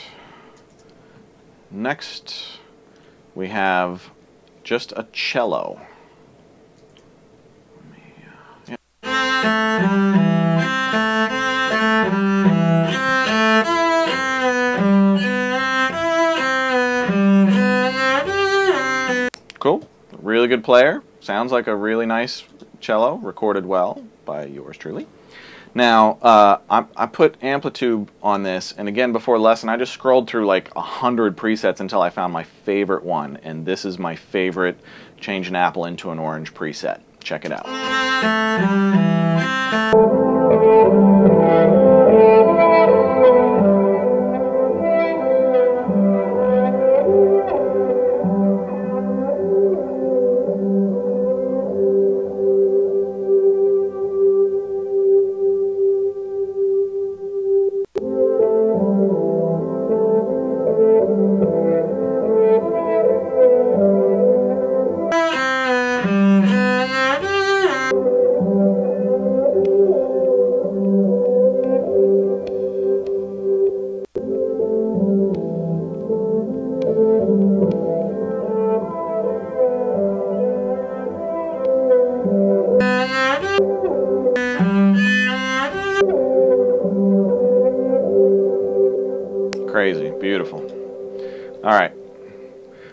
Next, we have just a cello. Cool. Really good player. Sounds like a really nice cello, recorded well by yours truly. Now, I put Amplitube on this, and again, before lesson, I just scrolled through like 100 presets until I found my favorite one, and this is my favorite Change an Apple into an Orange preset. Check it out.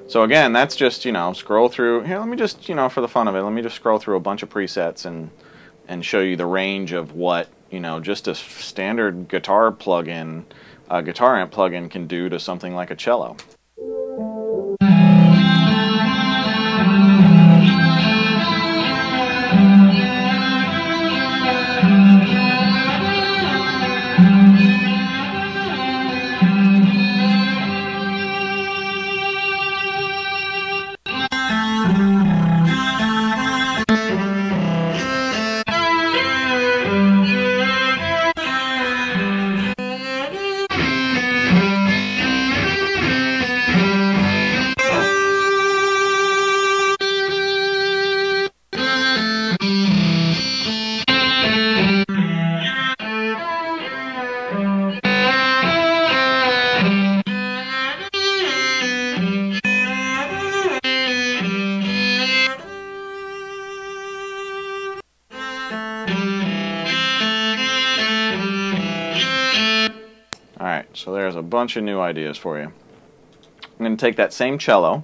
So again, that's just, you know, scroll through. Here, let me just, you know, for the fun of it, let me just scroll through a bunch of presets and show you the range of what, you know, just a standard guitar plug-in, guitar amp plug-in can do to something like a cello. So there's a bunch of new ideas for you. I'm going to take that same cello,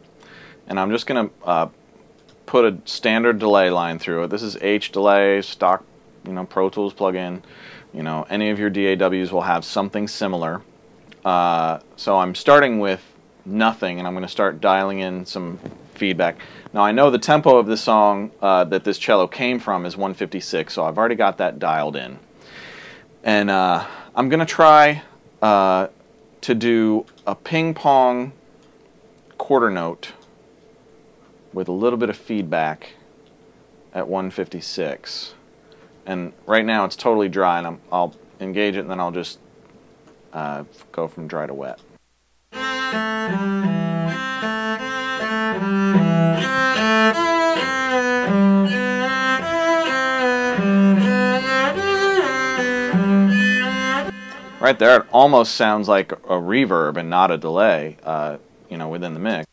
and I'm just going to put a standard delay line through it. This is H delay, stock, you know, Pro Tools plugin. You know, any of your DAWs will have something similar. So I'm starting with nothing, and I'm going to start dialing in some feedback. Now I know the tempo of the song that this cello came from is 156, so I've already got that dialed in. And I'm going to try to do a ping-pong quarter note with a little bit of feedback at 156. And right now it's totally dry, and I'll engage it, and then I'll just go from dry to wet. Right there, it almost sounds like a reverb and not a delay, you know, within the mix.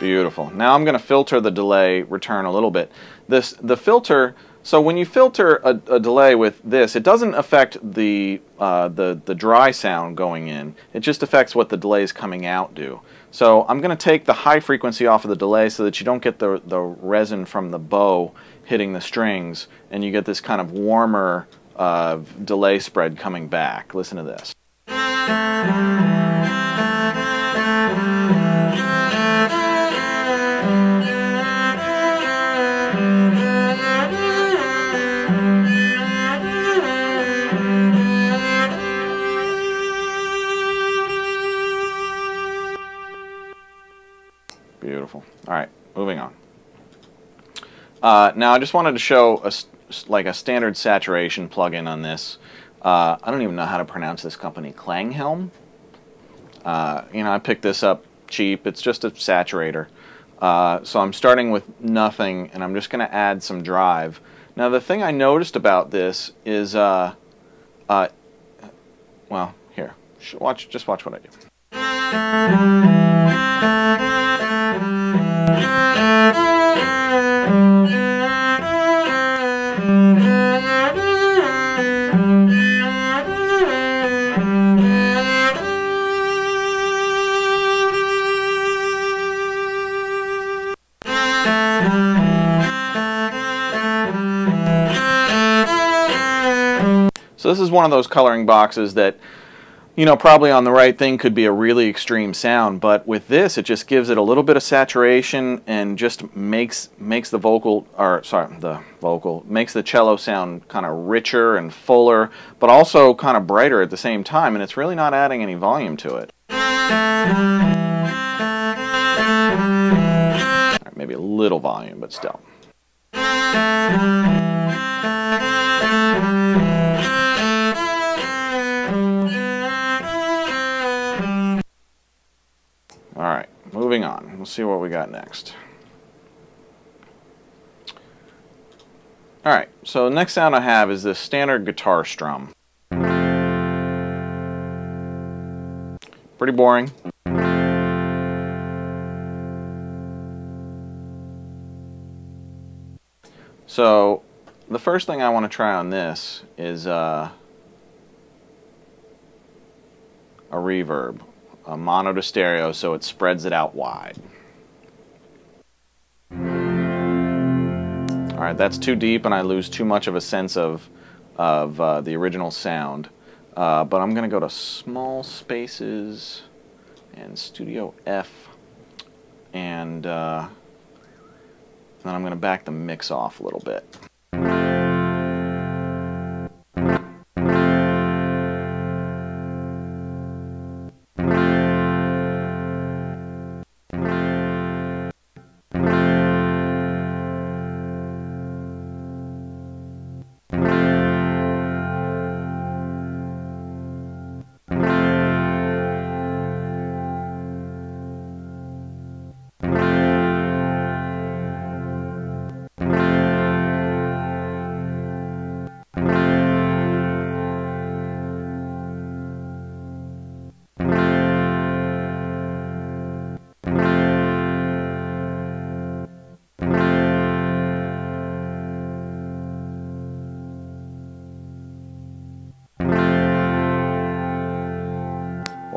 Beautiful. Now I'm going to filter the delay return a little bit. The filter. So when you filter a delay with this, it doesn't affect the dry sound going in. It just affects what the delays coming out do. So I'm going to take the high frequency off of the delay so that you don't get the resin from the bow hitting the strings, and you get this kind of warmer delay spread coming back. Listen to this. Alright, moving on. Now I just wanted to show a standard saturation plugin on this. I don't even know how to pronounce this company, Klanghelm. You know, I picked this up cheap. It's just a saturator. So I'm starting with nothing, and I'm just going to add some drive. Now the thing I noticed about this is, well, here, just watch what I do. So this is one of those coloring boxes that, you know, probably on the right thing could be a really extreme sound, but with this it just gives it a little bit of saturation and just makes the vocal, or sorry, the vocal, makes the cello sound kind of richer and fuller, but also kind of brighter at the same time, and it's really not adding any volume to it. All right, maybe a little volume, but still. Alright, moving on. We'll see what we got next. Alright, so the next sound I have is this standard guitar strum. Pretty boring. So, the first thing I want to try on this is a reverb. A mono to stereo, so it spreads it out wide. All right, that's too deep, and I lose too much of a sense of the original sound. But I'm going to go to Small Spaces and Studio F, and then I'm going to back the mix off a little bit.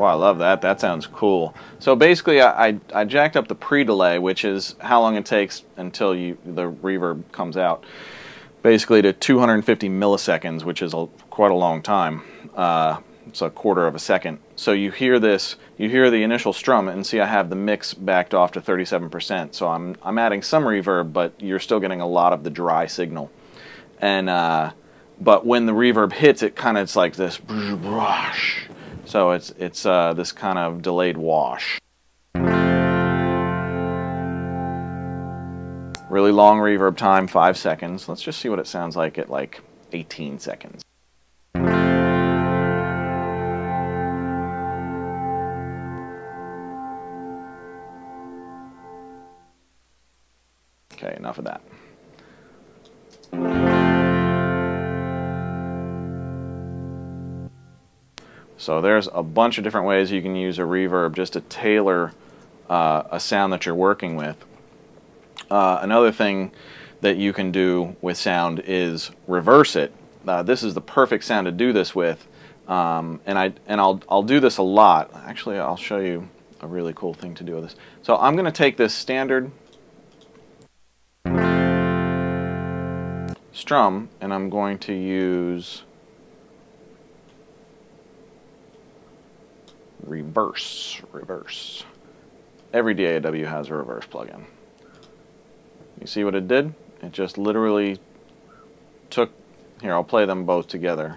Wow, I love that. That sounds cool. So basically, I jacked up the pre-delay, which is how long it takes until the reverb comes out, basically to 250 milliseconds, which is quite a long time. It's a quarter of a second. So you hear this, you hear the initial strum, and see I have the mix backed off to 37%. So I'm adding some reverb, but you're still getting a lot of the dry signal. And but when the reverb hits, it kind of it's like this. So it's this kind of delayed wash. Really long reverb time, 5 seconds. Let's just see what it sounds like at like 18 seconds. Okay, enough of that. So there's a bunch of different ways you can use a reverb just to tailor a sound that you're working with. Another thing that you can do with sound is reverse it. This is the perfect sound to do this with, and I'll do this a lot. Actually, I'll show you a really cool thing to do with this. So I'm going to take this standard strum, and I'm going to use reverse. Every DAW has a reverse plugin. You see what it did? It just literally took... Here, I'll play them both together.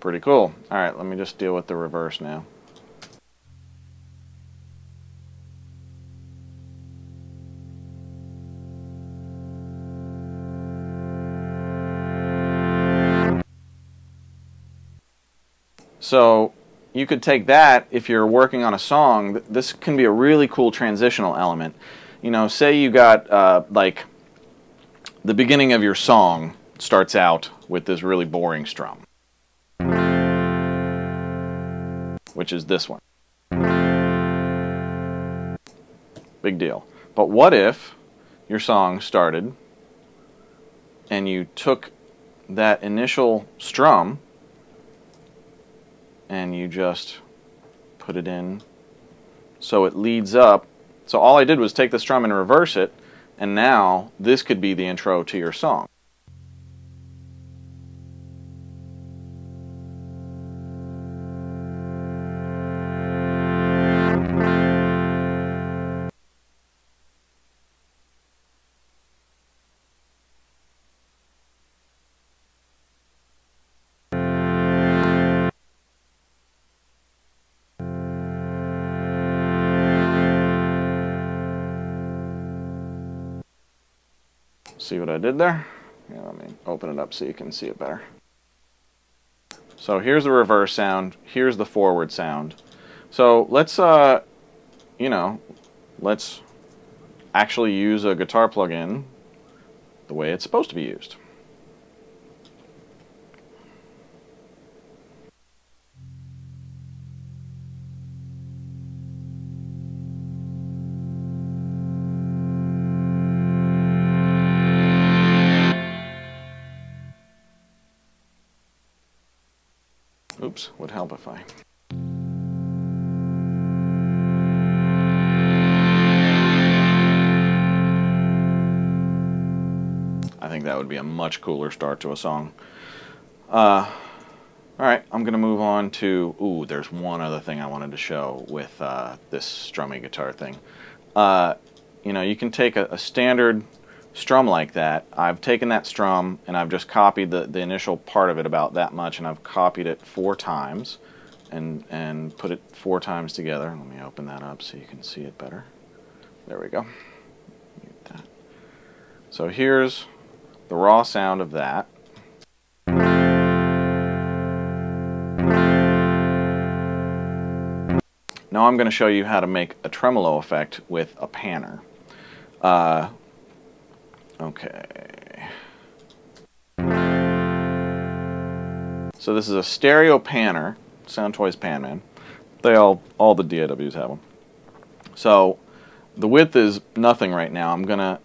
Pretty cool. All right, let me just deal with the reverse now. So you could take that if you're working on a song. This can be a really cool transitional element. You know, say you got like the beginning of your song starts out with this really boring strum, which is this one. Big deal. But what if your song started and you took that initial strum and you just put it in so it leads up. So all I did was take the strum and reverse it, and now this could be the intro to your song. See what I did there? Yeah, let me open it up so you can see it better. So here's the reverse sound, here's the forward sound. So let's, you know, let's actually use a guitar plugin the way it's supposed to be used. Oops, would help if I... I think that would be a much cooler start to a song. Alright, I'm going to move on to... Ooh, there's one other thing I wanted to show with this strummy guitar thing. You know, you can take a standard strum like that. I've taken that strum and I've just copied the initial part of it about that much, and I've copied it 4 times and put it 4 times together. Let me open that up so you can see it better. There we go. Get that. So here's the raw sound of that. Now I'm going to show you how to make a tremolo effect with a panner. Okay. So this is a stereo panner, SoundToys Panman. They all the DAWs have them. So the width is nothing right now. I'm gonna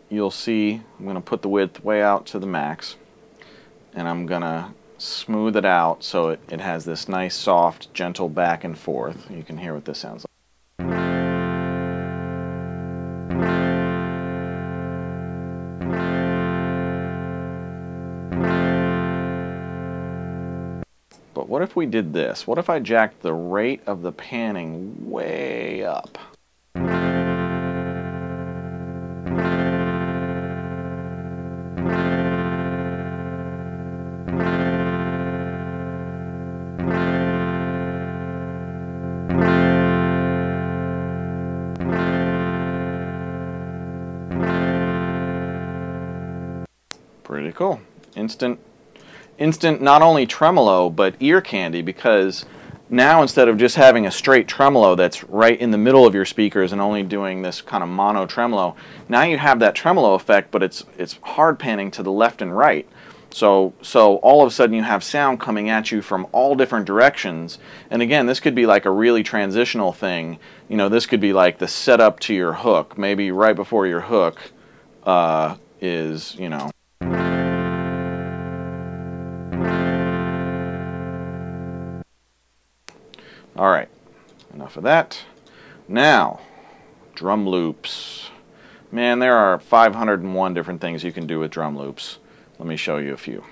put the width way out to the max, and I'm gonna smooth it out so it has this nice, soft, gentle back and forth. You can hear what this sounds like. But what if we did this? What if I jacked the rate of the panning way up? Pretty cool. Instant not only tremolo but ear candy, because now instead of just having a straight tremolo that's right in the middle of your speakers and only doing this kind of mono tremolo, now you have that tremolo effect, but it's hard panning to the left and right. So all of a sudden you have sound coming at you from all different directions. And again, this could be like a really transitional thing. You know, this could be like the setup to your hook. Maybe right before your hook is, you know, all right, enough of that. Now, drum loops. Man, there are 501 different things you can do with drum loops. Let me show you a few.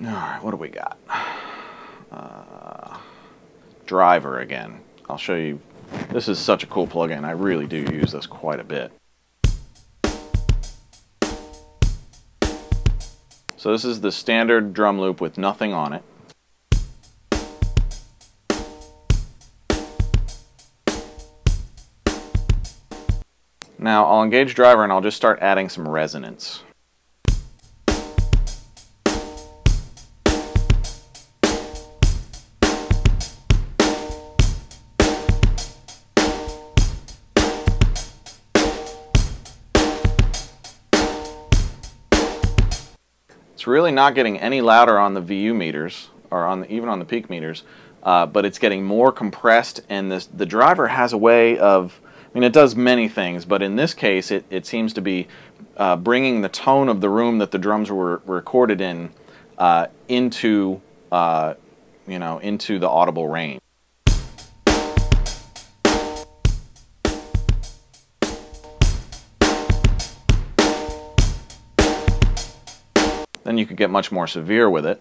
All right, what do we got? Driver again. I'll show you. This is such a cool plugin. I really do use this quite a bit. So this is the standard drum loop with nothing on it. Now I'll engage driver and I'll just start adding some resonance. Really not getting any louder on the VU meters, or on the, even on the peak meters, but it's getting more compressed, and the driver has a way of, I mean, it does many things, but in this case it seems to be bringing the tone of the room that the drums were recorded in into, you know, into the audible range. Then you could get much more severe with it.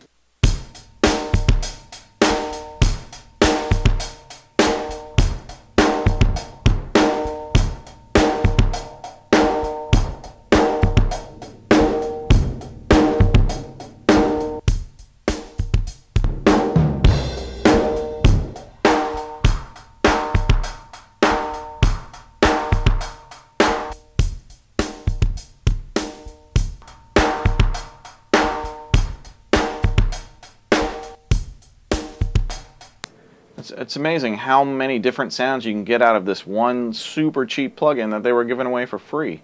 It's amazing how many different sounds you can get out of this one super cheap plugin that they were giving away for free.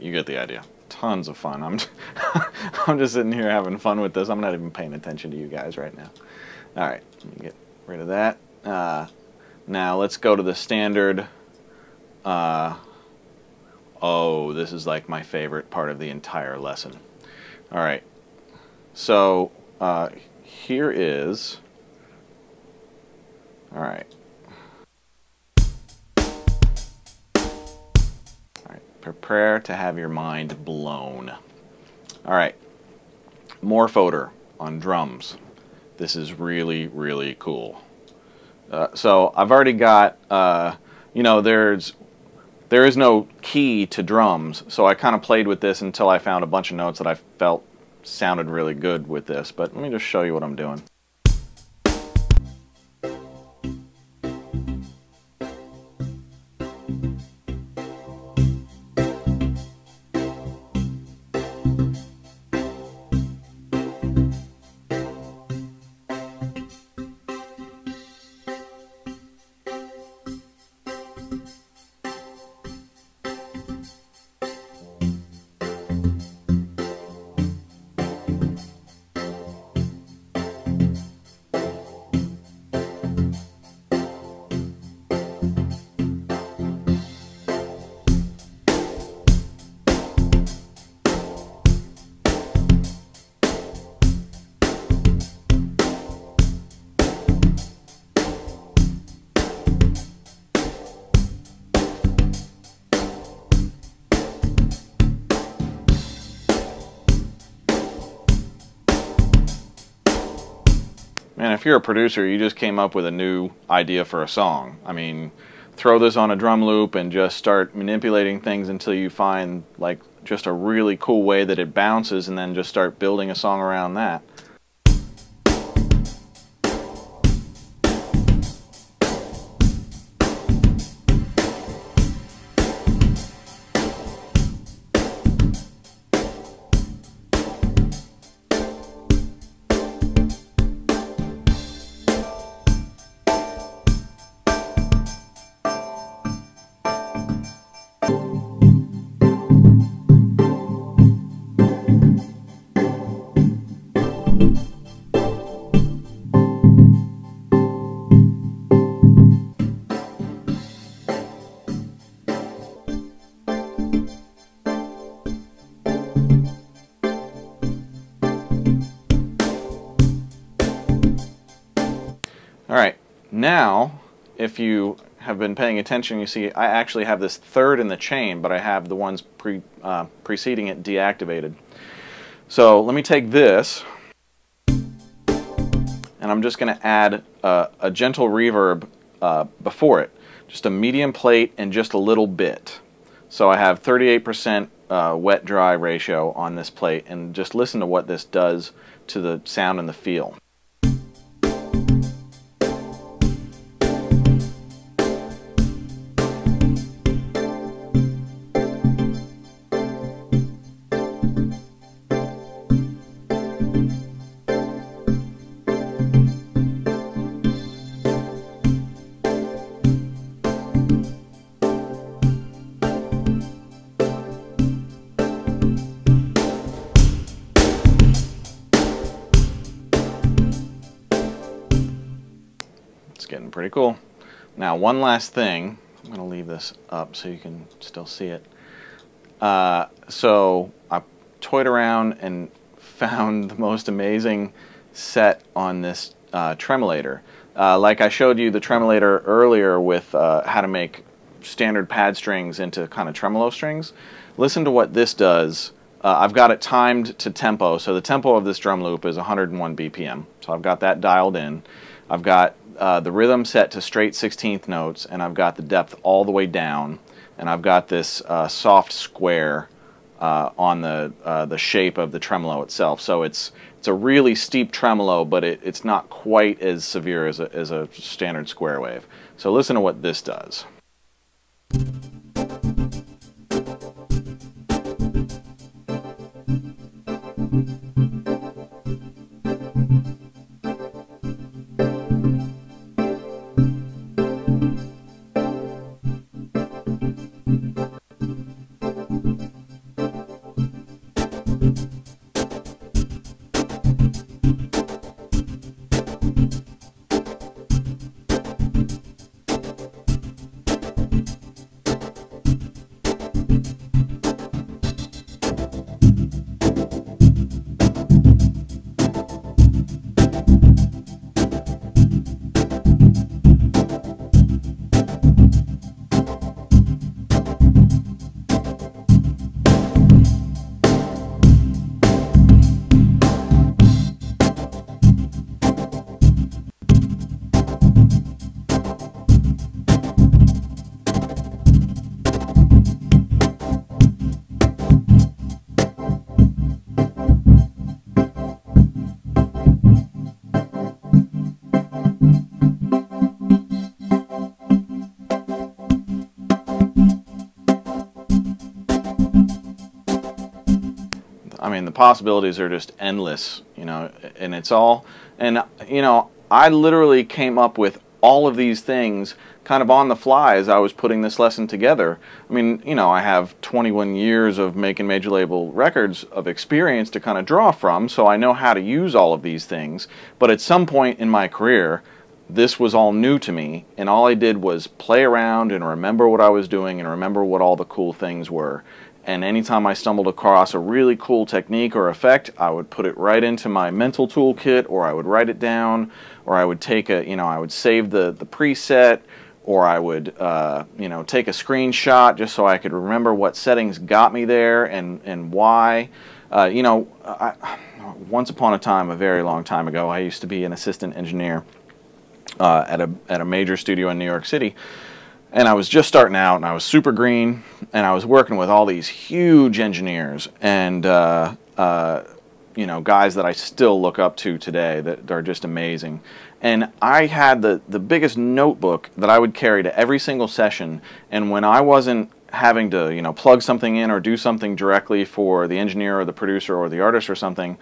You get the idea. Tons of fun. I'm just sitting here having fun with this. I'm not even paying attention to you guys right now. All right, let me get rid of that. Now let's go to the standard. Oh, this is like my favorite part of the entire lesson. All right, so here is. All right. Prepare to have your mind blown. All right, Morphoder on drums. This is really, really cool. So I've already got, you know, there is no key to drums, so I kind of played with this until I found a bunch of notes that I felt sounded really good with this. But let me just show you what I'm doing. And if you're a producer, you just came up with a new idea for a song. I mean, throw this on a drum loop and just start manipulating things until you find like just a really cool way that it bounces, and then just start building a song around that. Now, if you have been paying attention, you see I actually have this third in the chain, but I have the ones preceding it deactivated. So let me take this, and I'm just going to add a gentle reverb before it. Just a medium plate and just a little bit. So I have 38% wet-dry ratio on this plate, and just listen to what this does to the sound and the feel. Getting pretty cool. Now, one last thing. I'm going to leave this up so you can still see it. So I toyed around and found the most amazing set on this Tremolator. Like I showed you the Tremolator earlier with how to make standard pad strings into kind of tremolo strings. Listen to what this does. I've got it timed to tempo. So the tempo of this drum loop is 101 BPM. So I've got that dialed in. I've got the rhythm set to straight 16th notes, and I've got the depth all the way down, and I've got this soft square on the shape of the tremolo itself. So it's a really steep tremolo, but it's not quite as severe as a standard square wave. So listen to what this does. I mean, the possibilities are just endless, you know, and it's all, and, you know, I literally came up with all of these things kind of on the fly as I was putting this lesson together. I mean, you know, I have 21 years of making major label records of experience to kind of draw from, so I know how to use all of these things, but at some point in my career, this was all new to me, and all I did was play around and remember what I was doing and remember what all the cool things were. And anytime I stumbled across a really cool technique or effect, I would put it right into my mental toolkit, or I would write it down, or I would take a, you know, I would save the preset, or I would, you know, take a screenshot just so I could remember what settings got me there and why. You know, once upon a time, a very long time ago, I used to be an assistant engineer at a major studio in New York City. And I was just starting out, and I was super green, and I was working with all these huge engineers and, you know, guys that I still look up to today that are just amazing. And I had the biggest notebook that I would carry to every single session, and when I wasn't having to, you know, plug something in or do something directly for the engineer or the producer or the artist or something,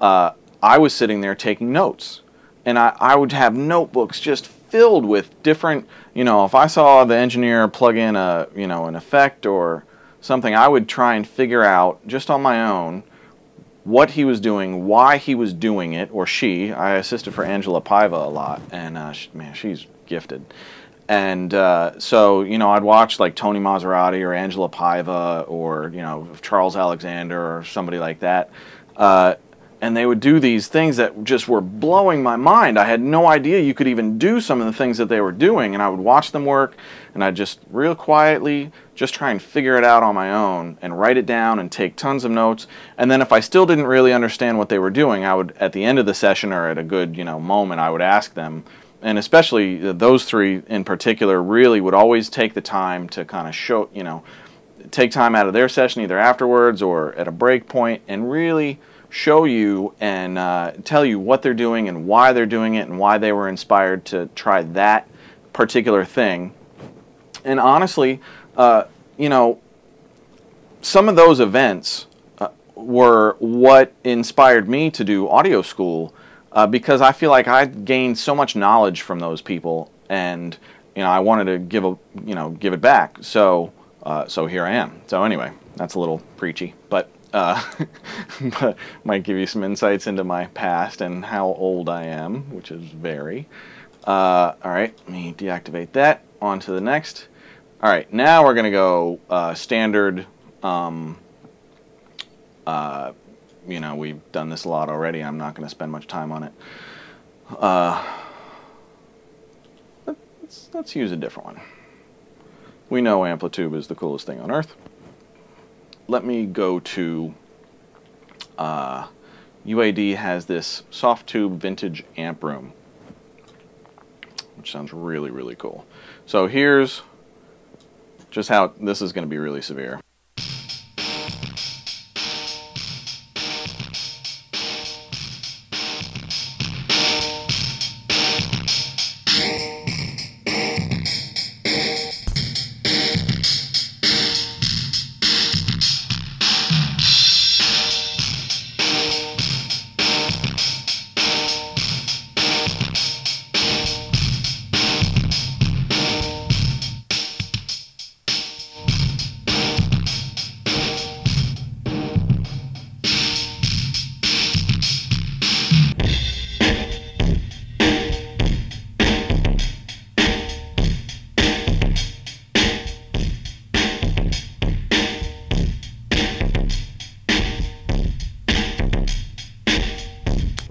I was sitting there taking notes. And I would have notebooks just filled with different, you know, if I saw the engineer plug in a, you know, an effect or something, I would try and figure out just on my own what he was doing, why he was doing it, or she. I assisted for Angela Paiva a lot, and man, she's gifted. And so, you know, I'd watch like Tony Maserati or Angela Paiva or, you know, Charles Alexander or somebody like that. And they would do these things that just were blowing my mind. I had no idea you could even do some of the things that they were doing. And I would watch them work, and I'd just real quietly just try and figure it out on my own and write it down and take tons of notes. And then if I still didn't really understand what they were doing, I would, at the end of the session or at a good, you know, moment, I would ask them. And especially those three in particular really would always take the time to kind of show, you know, take time out of their session either afterwards or at a break point and really show you and tell you what they're doing and why they're doing it and why they were inspired to try that particular thing. And honestly, you know, some of those events were what inspired me to do Audio School, because I feel like I gained so much knowledge from those people, and, you know, I wanted to give a, you know, give it back. So so here I am. So anyway, that's a little preachy, but but might give you some insights into my past and how old I am, which is very. All right, let me deactivate that. On to the next. All right, now we're going to go standard. You know, we've done this a lot already. I'm not going to spend much time on it. Let's use a different one. We know Amplitube is the coolest thing on earth. Let me go to, UAD has this Soft Tube Vintage Amp Room, which sounds really, really cool. So here's just how this is going to be really severe.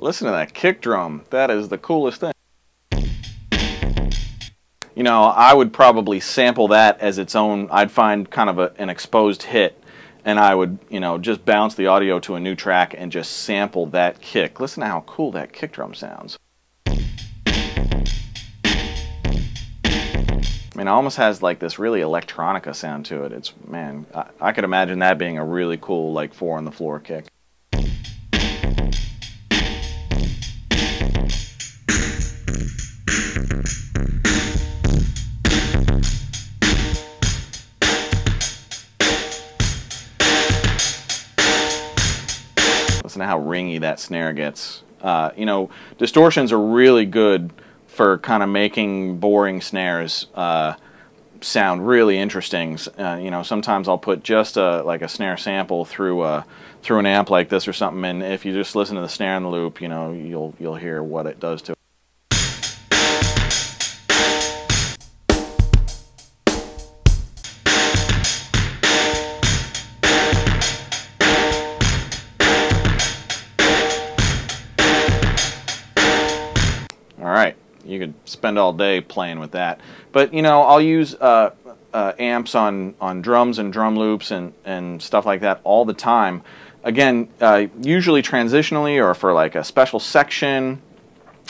Listen to that kick drum. That is the coolest thing. You know, I would probably sample that as its own. I'd find kind of an exposed hit, and I would, you know, just bounce the audio to a new track and just sample that kick. Listen to how cool that kick drum sounds. I mean, it almost has like this really electronica sound to it. It's, man, I could imagine that being a really cool, like, four on the floor kick. How ringy that snare gets. You know, distortions are really good for kind of making boring snares sound really interesting. You know, sometimes I'll put just like a snare sample through through an amp like this or something, and if you just listen to the snare in the loop, you know, you'll hear what it does to it. You could spend all day playing with that. But, you know, I'll use amps on drums and drum loops and stuff like that all the time. Again, usually transitionally or for like a special section,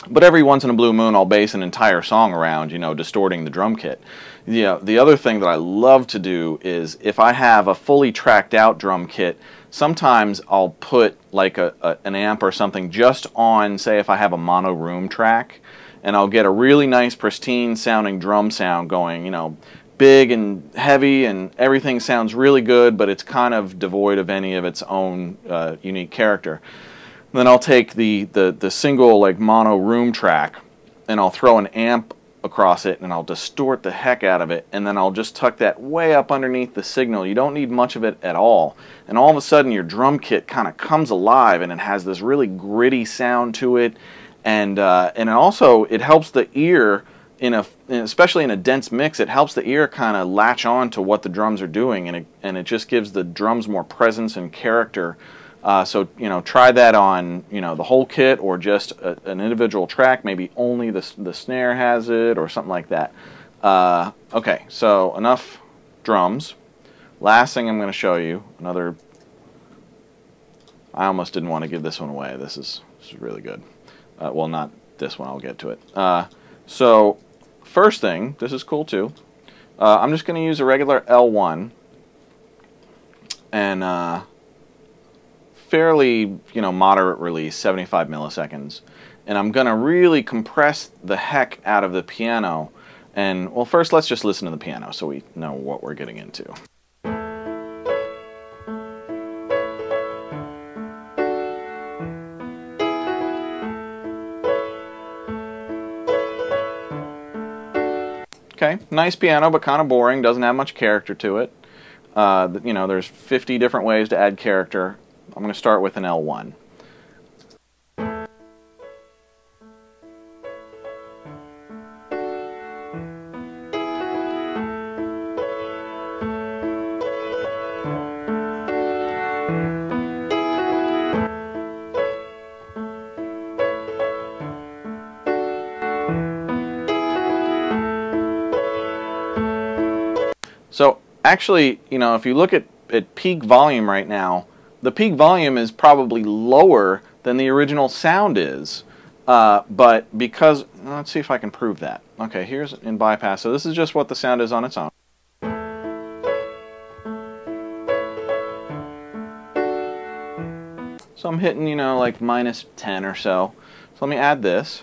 but every once in a blue moon I'll bass an entire song around, you know, distorting the drum kit. You know, the other thing that I love to do is if I have a fully tracked out drum kit, sometimes I'll put like an amp or something just on, say if I have a mono room track, and I'll get a really nice pristine sounding drum sound going, you know, big and heavy and everything sounds really good, but it's kind of devoid of any of its own unique character. And then I'll take the single like mono room track and I'll throw an amp across it and I'll distort the heck out of it, and then I'll just tuck that way up underneath the signal. You don't need much of it at all, and all of a sudden your drum kit kind of comes alive and it has this really gritty sound to it, and also it helps the ear, especially in a dense mix, it helps the ear kind of latch on to what the drums are doing, and it just gives the drums more presence and character. So, you know, try that on, you know, the whole kit or just an individual track. Maybe only the snare has it or something like that. Okay, so enough drums. Last thing I'm going to show you, another... I almost didn't want to give this one away. This is really good. Well, not this one. I'll get to it. So... First thing, this is cool too, I'm just going to use a regular L1 and fairly, you know, moderate release, 75 milliseconds, and I'm going to really compress the heck out of the piano. And well, first let's just listen to the piano so we know what we're getting into. Okay, nice piano, but kind of boring, doesn't have much character to it. You know, there's 50 different ways to add character. I'm going to start with an L1. So actually, you know, if you look at peak volume right now, the peak volume is probably lower than the original sound is, but because, let's see if I can prove that. Okay, here's in bypass, so this is just what the sound is on its own. So I'm hitting, you know, like minus 10 or so. So let me add this.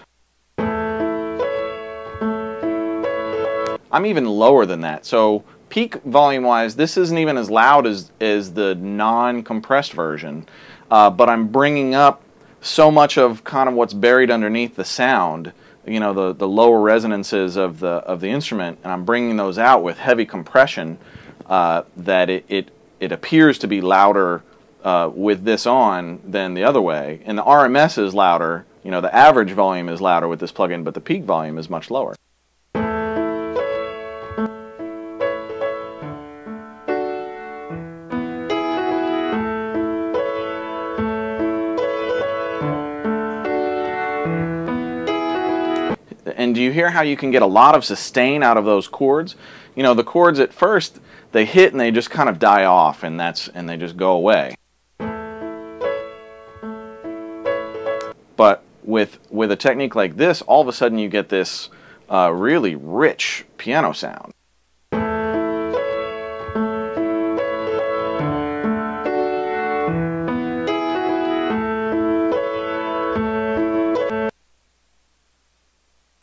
I'm even lower than that, so peak volume-wise, this isn't even as loud as the non-compressed version, but I'm bringing up so much of kind of what's buried underneath the sound, you know, the lower resonances of the instrument, and I'm bringing those out with heavy compression that it appears to be louder with this on than the other way. And the RMS is louder, you know, the average volume is louder with this plugin, but the peak volume is much lower. And do you hear how you can get a lot of sustain out of those chords? You know, the chords at first, they hit and they just kind of die off, and they just go away. But with a technique like this, all of a sudden you get this really rich piano sound.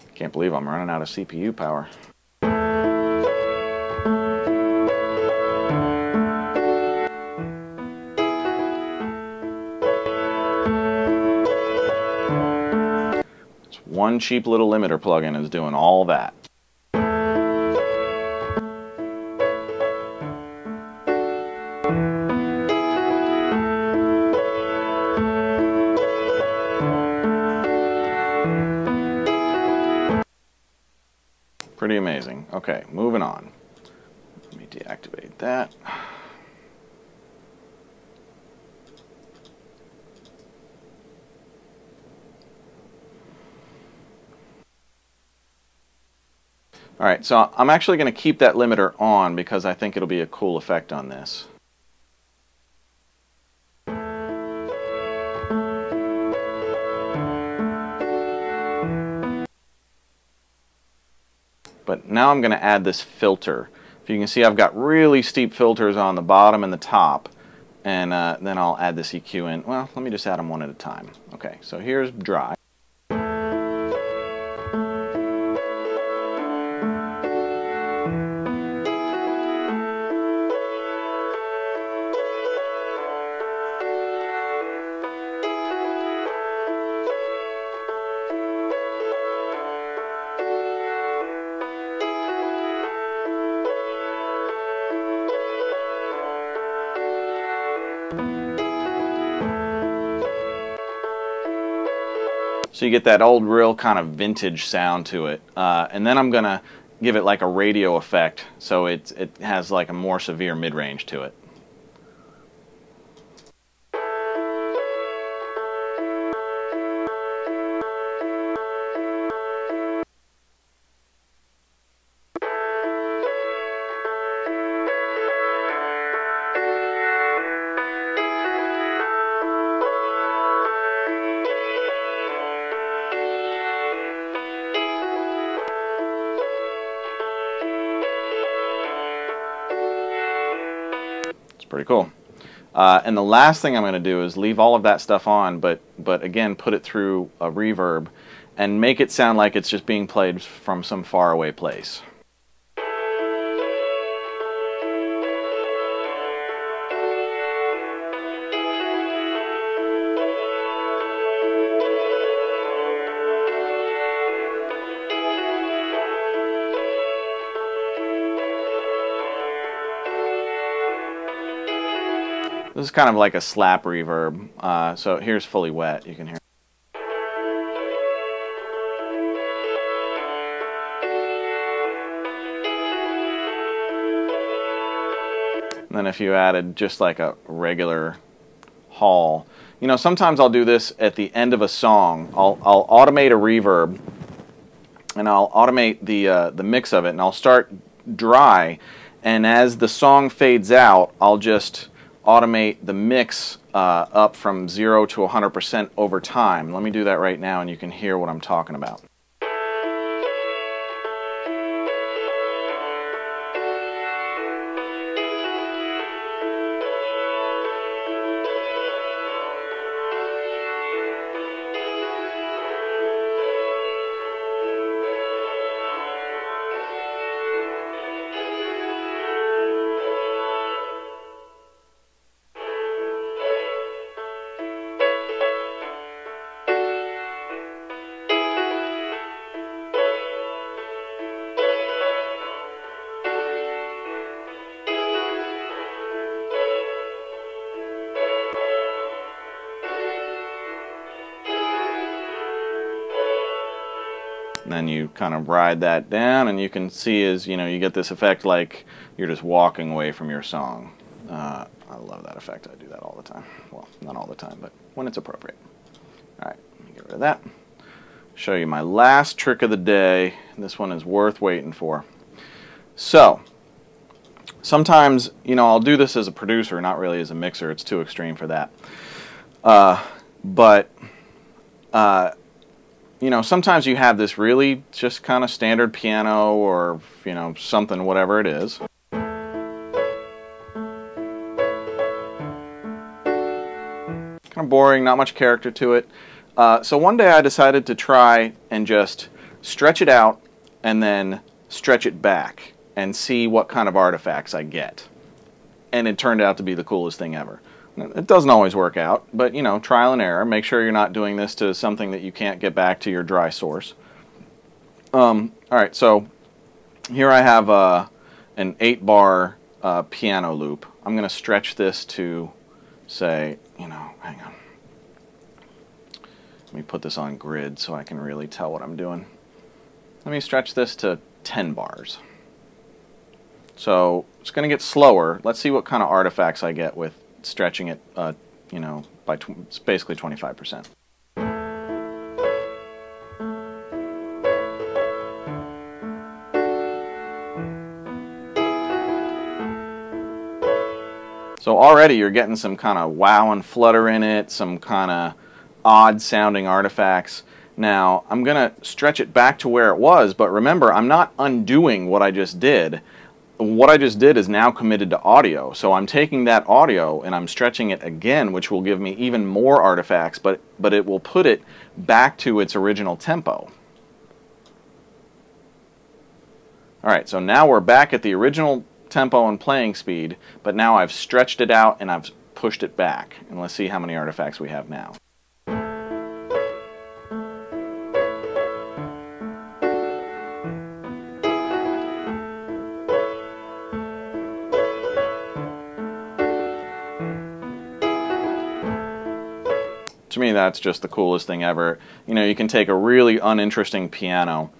I can't believe I'm running out of CPU power. It's one cheap little limiter plugin is doing all that. Pretty amazing. Okay, moving on. Let me deactivate that. All right, so I'm actually going to keep that limiter on because I think it'll be a cool effect on this. But now I'm going to add this filter. If you can see, I've got really steep filters on the bottom and the top. And then I'll add this EQ in. Well, let me just add them one at a time. Okay, so here's dry. So you get that old real kind of vintage sound to it. And then I'm going to give it like a radio effect so it has like a more severe mid-range to it. Pretty cool. And the last thing I'm going to do is leave all of that stuff on, but again, put it through a reverb and make it sound like it's just being played from some faraway place. This is kind of like a slap reverb, so here's fully wet, you can hear. And then if you added just like a regular haul, you know, sometimes I'll do this at the end of a song. I'll automate a reverb, and I'll automate the mix of it, and I'll start dry, and as the song fades out, I'll just automate the mix up from 0 to 100% over time. Let me do that right now and you can hear what I'm talking about. And then you kind of ride that down, and you can see as, you know, you get this effect like you're just walking away from your song. I love that effect. I do that all the time. Well, not all the time, but when it's appropriate. All right, let me get rid of that. Show you my last trick of the day. This one is worth waiting for. So sometimes, you know, I'll do this as a producer, not really as a mixer. It's too extreme for that. You know, sometimes you have this really just kind of standard piano or, you know, something, whatever it is. Kind of boring, not much character to it. So one day I decided to try and just stretch it out and then stretch it back and see what kind of artifacts I get. And it turned out to be the coolest thing ever. It doesn't always work out, but, you know, trial and error. Make sure you're not doing this to something that you can't get back to your dry source. All right, so here I have an 8-bar piano loop. I'm going to stretch this to, say, you know, hang on. Let me put this on grid so I can really tell what I'm doing. Let me stretch this to 10 bars. So it's going to get slower. Let's see what kind of artifacts I get with stretching it, you know, by basically 25%. So already you're getting some kind of wow and flutter in it, some kind of odd sounding artifacts. Now, I'm going to stretch it back to where it was, but remember, I'm not undoing what I just did. What I just did is now committed to audio, so I'm taking that audio and I'm stretching it again, which will give me even more artifacts, but it will put it back to its original tempo. Alright, so now we're back at the original tempo and playing speed, but now I've stretched it out and I've pushed it back. And let's see how many artifacts we have now. To me, that's just the coolest thing ever. You know, you can take a really uninteresting piano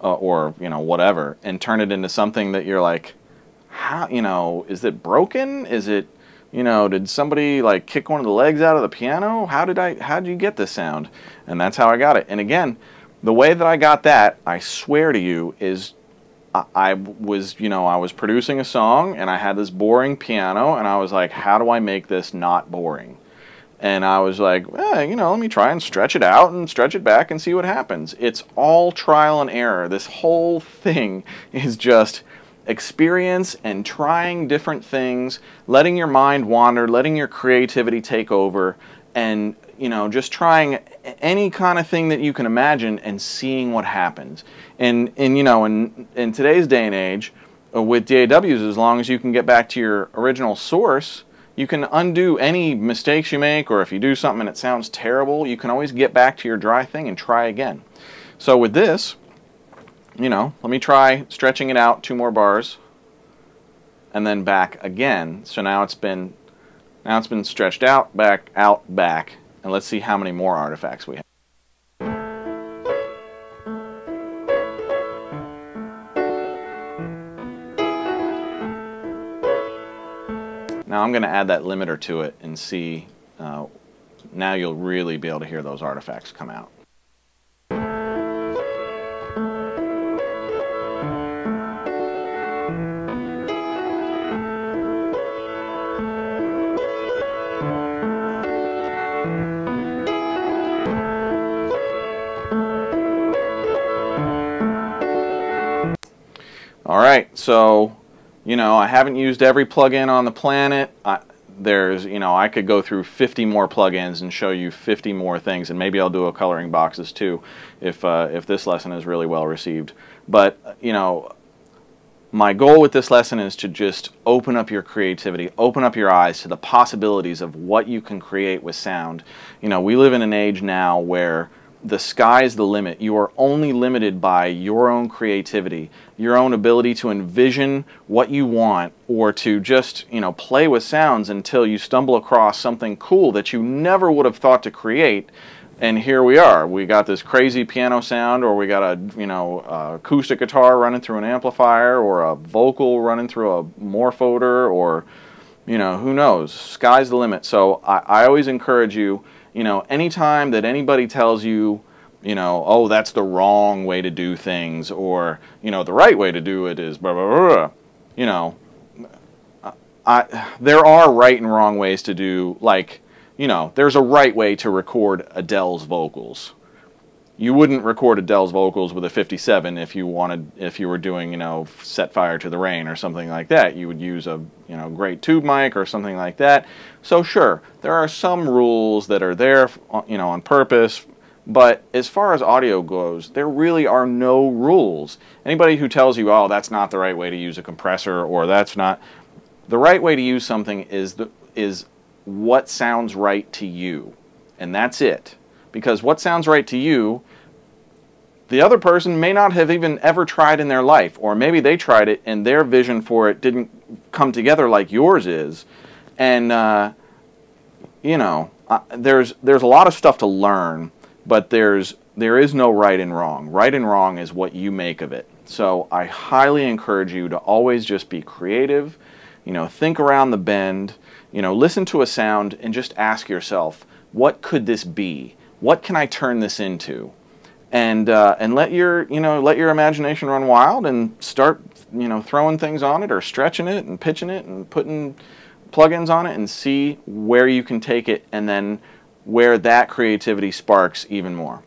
or, you know, whatever, and turn it into something that you're like, how, you know, is it broken? Is it, you know, did somebody like kick one of the legs out of the piano? How did you get this sound? And that's how I got it. And again, the way that I got that, I swear to you, is I was, you know, I was producing a song and I had this boring piano and I was like, how do I make this not boring? And I was like, well, you know, let me try and stretch it out and stretch it back and see what happens. It's all trial and error. This whole thing is just experience and trying different things, letting your mind wander, letting your creativity take over, and, you know, just trying any kind of thing that you can imagine and seeing what happens. And you know, in today's day and age, with DAWs, as long as you can get back to your original source, you can undo any mistakes you make, or if you do something and it sounds terrible, you can always get back to your dry thing and try again. So with this, you know, let me try stretching it out 2 more bars and then back again. So now it's been stretched out, back, and let's see how many more artifacts we have. Now I'm going to add that limiter to it and see, now you'll really be able to hear those artifacts come out. Alright, so you know, I haven't used every plugin on the planet. There's, you know, I could go through 50 more plugins and show you 50 more things, and maybe I'll do a coloring boxes too, if this lesson is really well received. But you know, my goal with this lesson is to just open up your creativity, open up your eyes to the possibilities of what you can create with sound. You know, we live in an age now where the sky's the limit. You are only limited by your own creativity, your own ability to envision what you want, or to just, you know, play with sounds until you stumble across something cool that you never would have thought to create. And here we are. We got this crazy piano sound, or we got a, you know, acoustic guitar running through an amplifier, or a vocal running through a morphoder, or, you know, who knows? Sky's the limit. So I always encourage you, you know, anytime that anybody tells you, you know, oh, that's the wrong way to do things, or, you know, the right way to do it is blah, blah, blah, blah. You know, there are right and wrong ways to do, like, you know, there's a right way to record Adele's vocals. You wouldn't record Adele's vocals with a 57 if you wanted, if you were doing, you know, Set Fire to the Rain or something like that. You would use a, you know, great tube mic or something like that. So sure, there are some rules that are there, you know, on purpose, but as far as audio goes, there really are no rules. Anybody who tells you, oh, that's not the right way to use a compressor, or that's not, the right way to use something is what sounds right to you, and that's it. Because what sounds right to you, the other person may not have even ever tried in their life, or maybe they tried it and their vision for it didn't come together like yours is. And you know, there's a lot of stuff to learn, but there is no right and wrong. Right and wrong is what you make of it. So I highly encourage you to always just be creative, you know, think around the bend, you know, listen to a sound and just ask yourself, what could this be? What can I turn this into? And let your, you know, let your imagination run wild and start, you know, throwing things on it, or stretching it and pitching it and putting plugins on it, and see where you can take it, and then where that creativity sparks even more.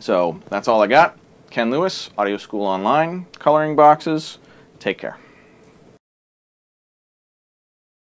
So that's all I got. Ken Lewis, Audio School Online, coloring boxes. Take care.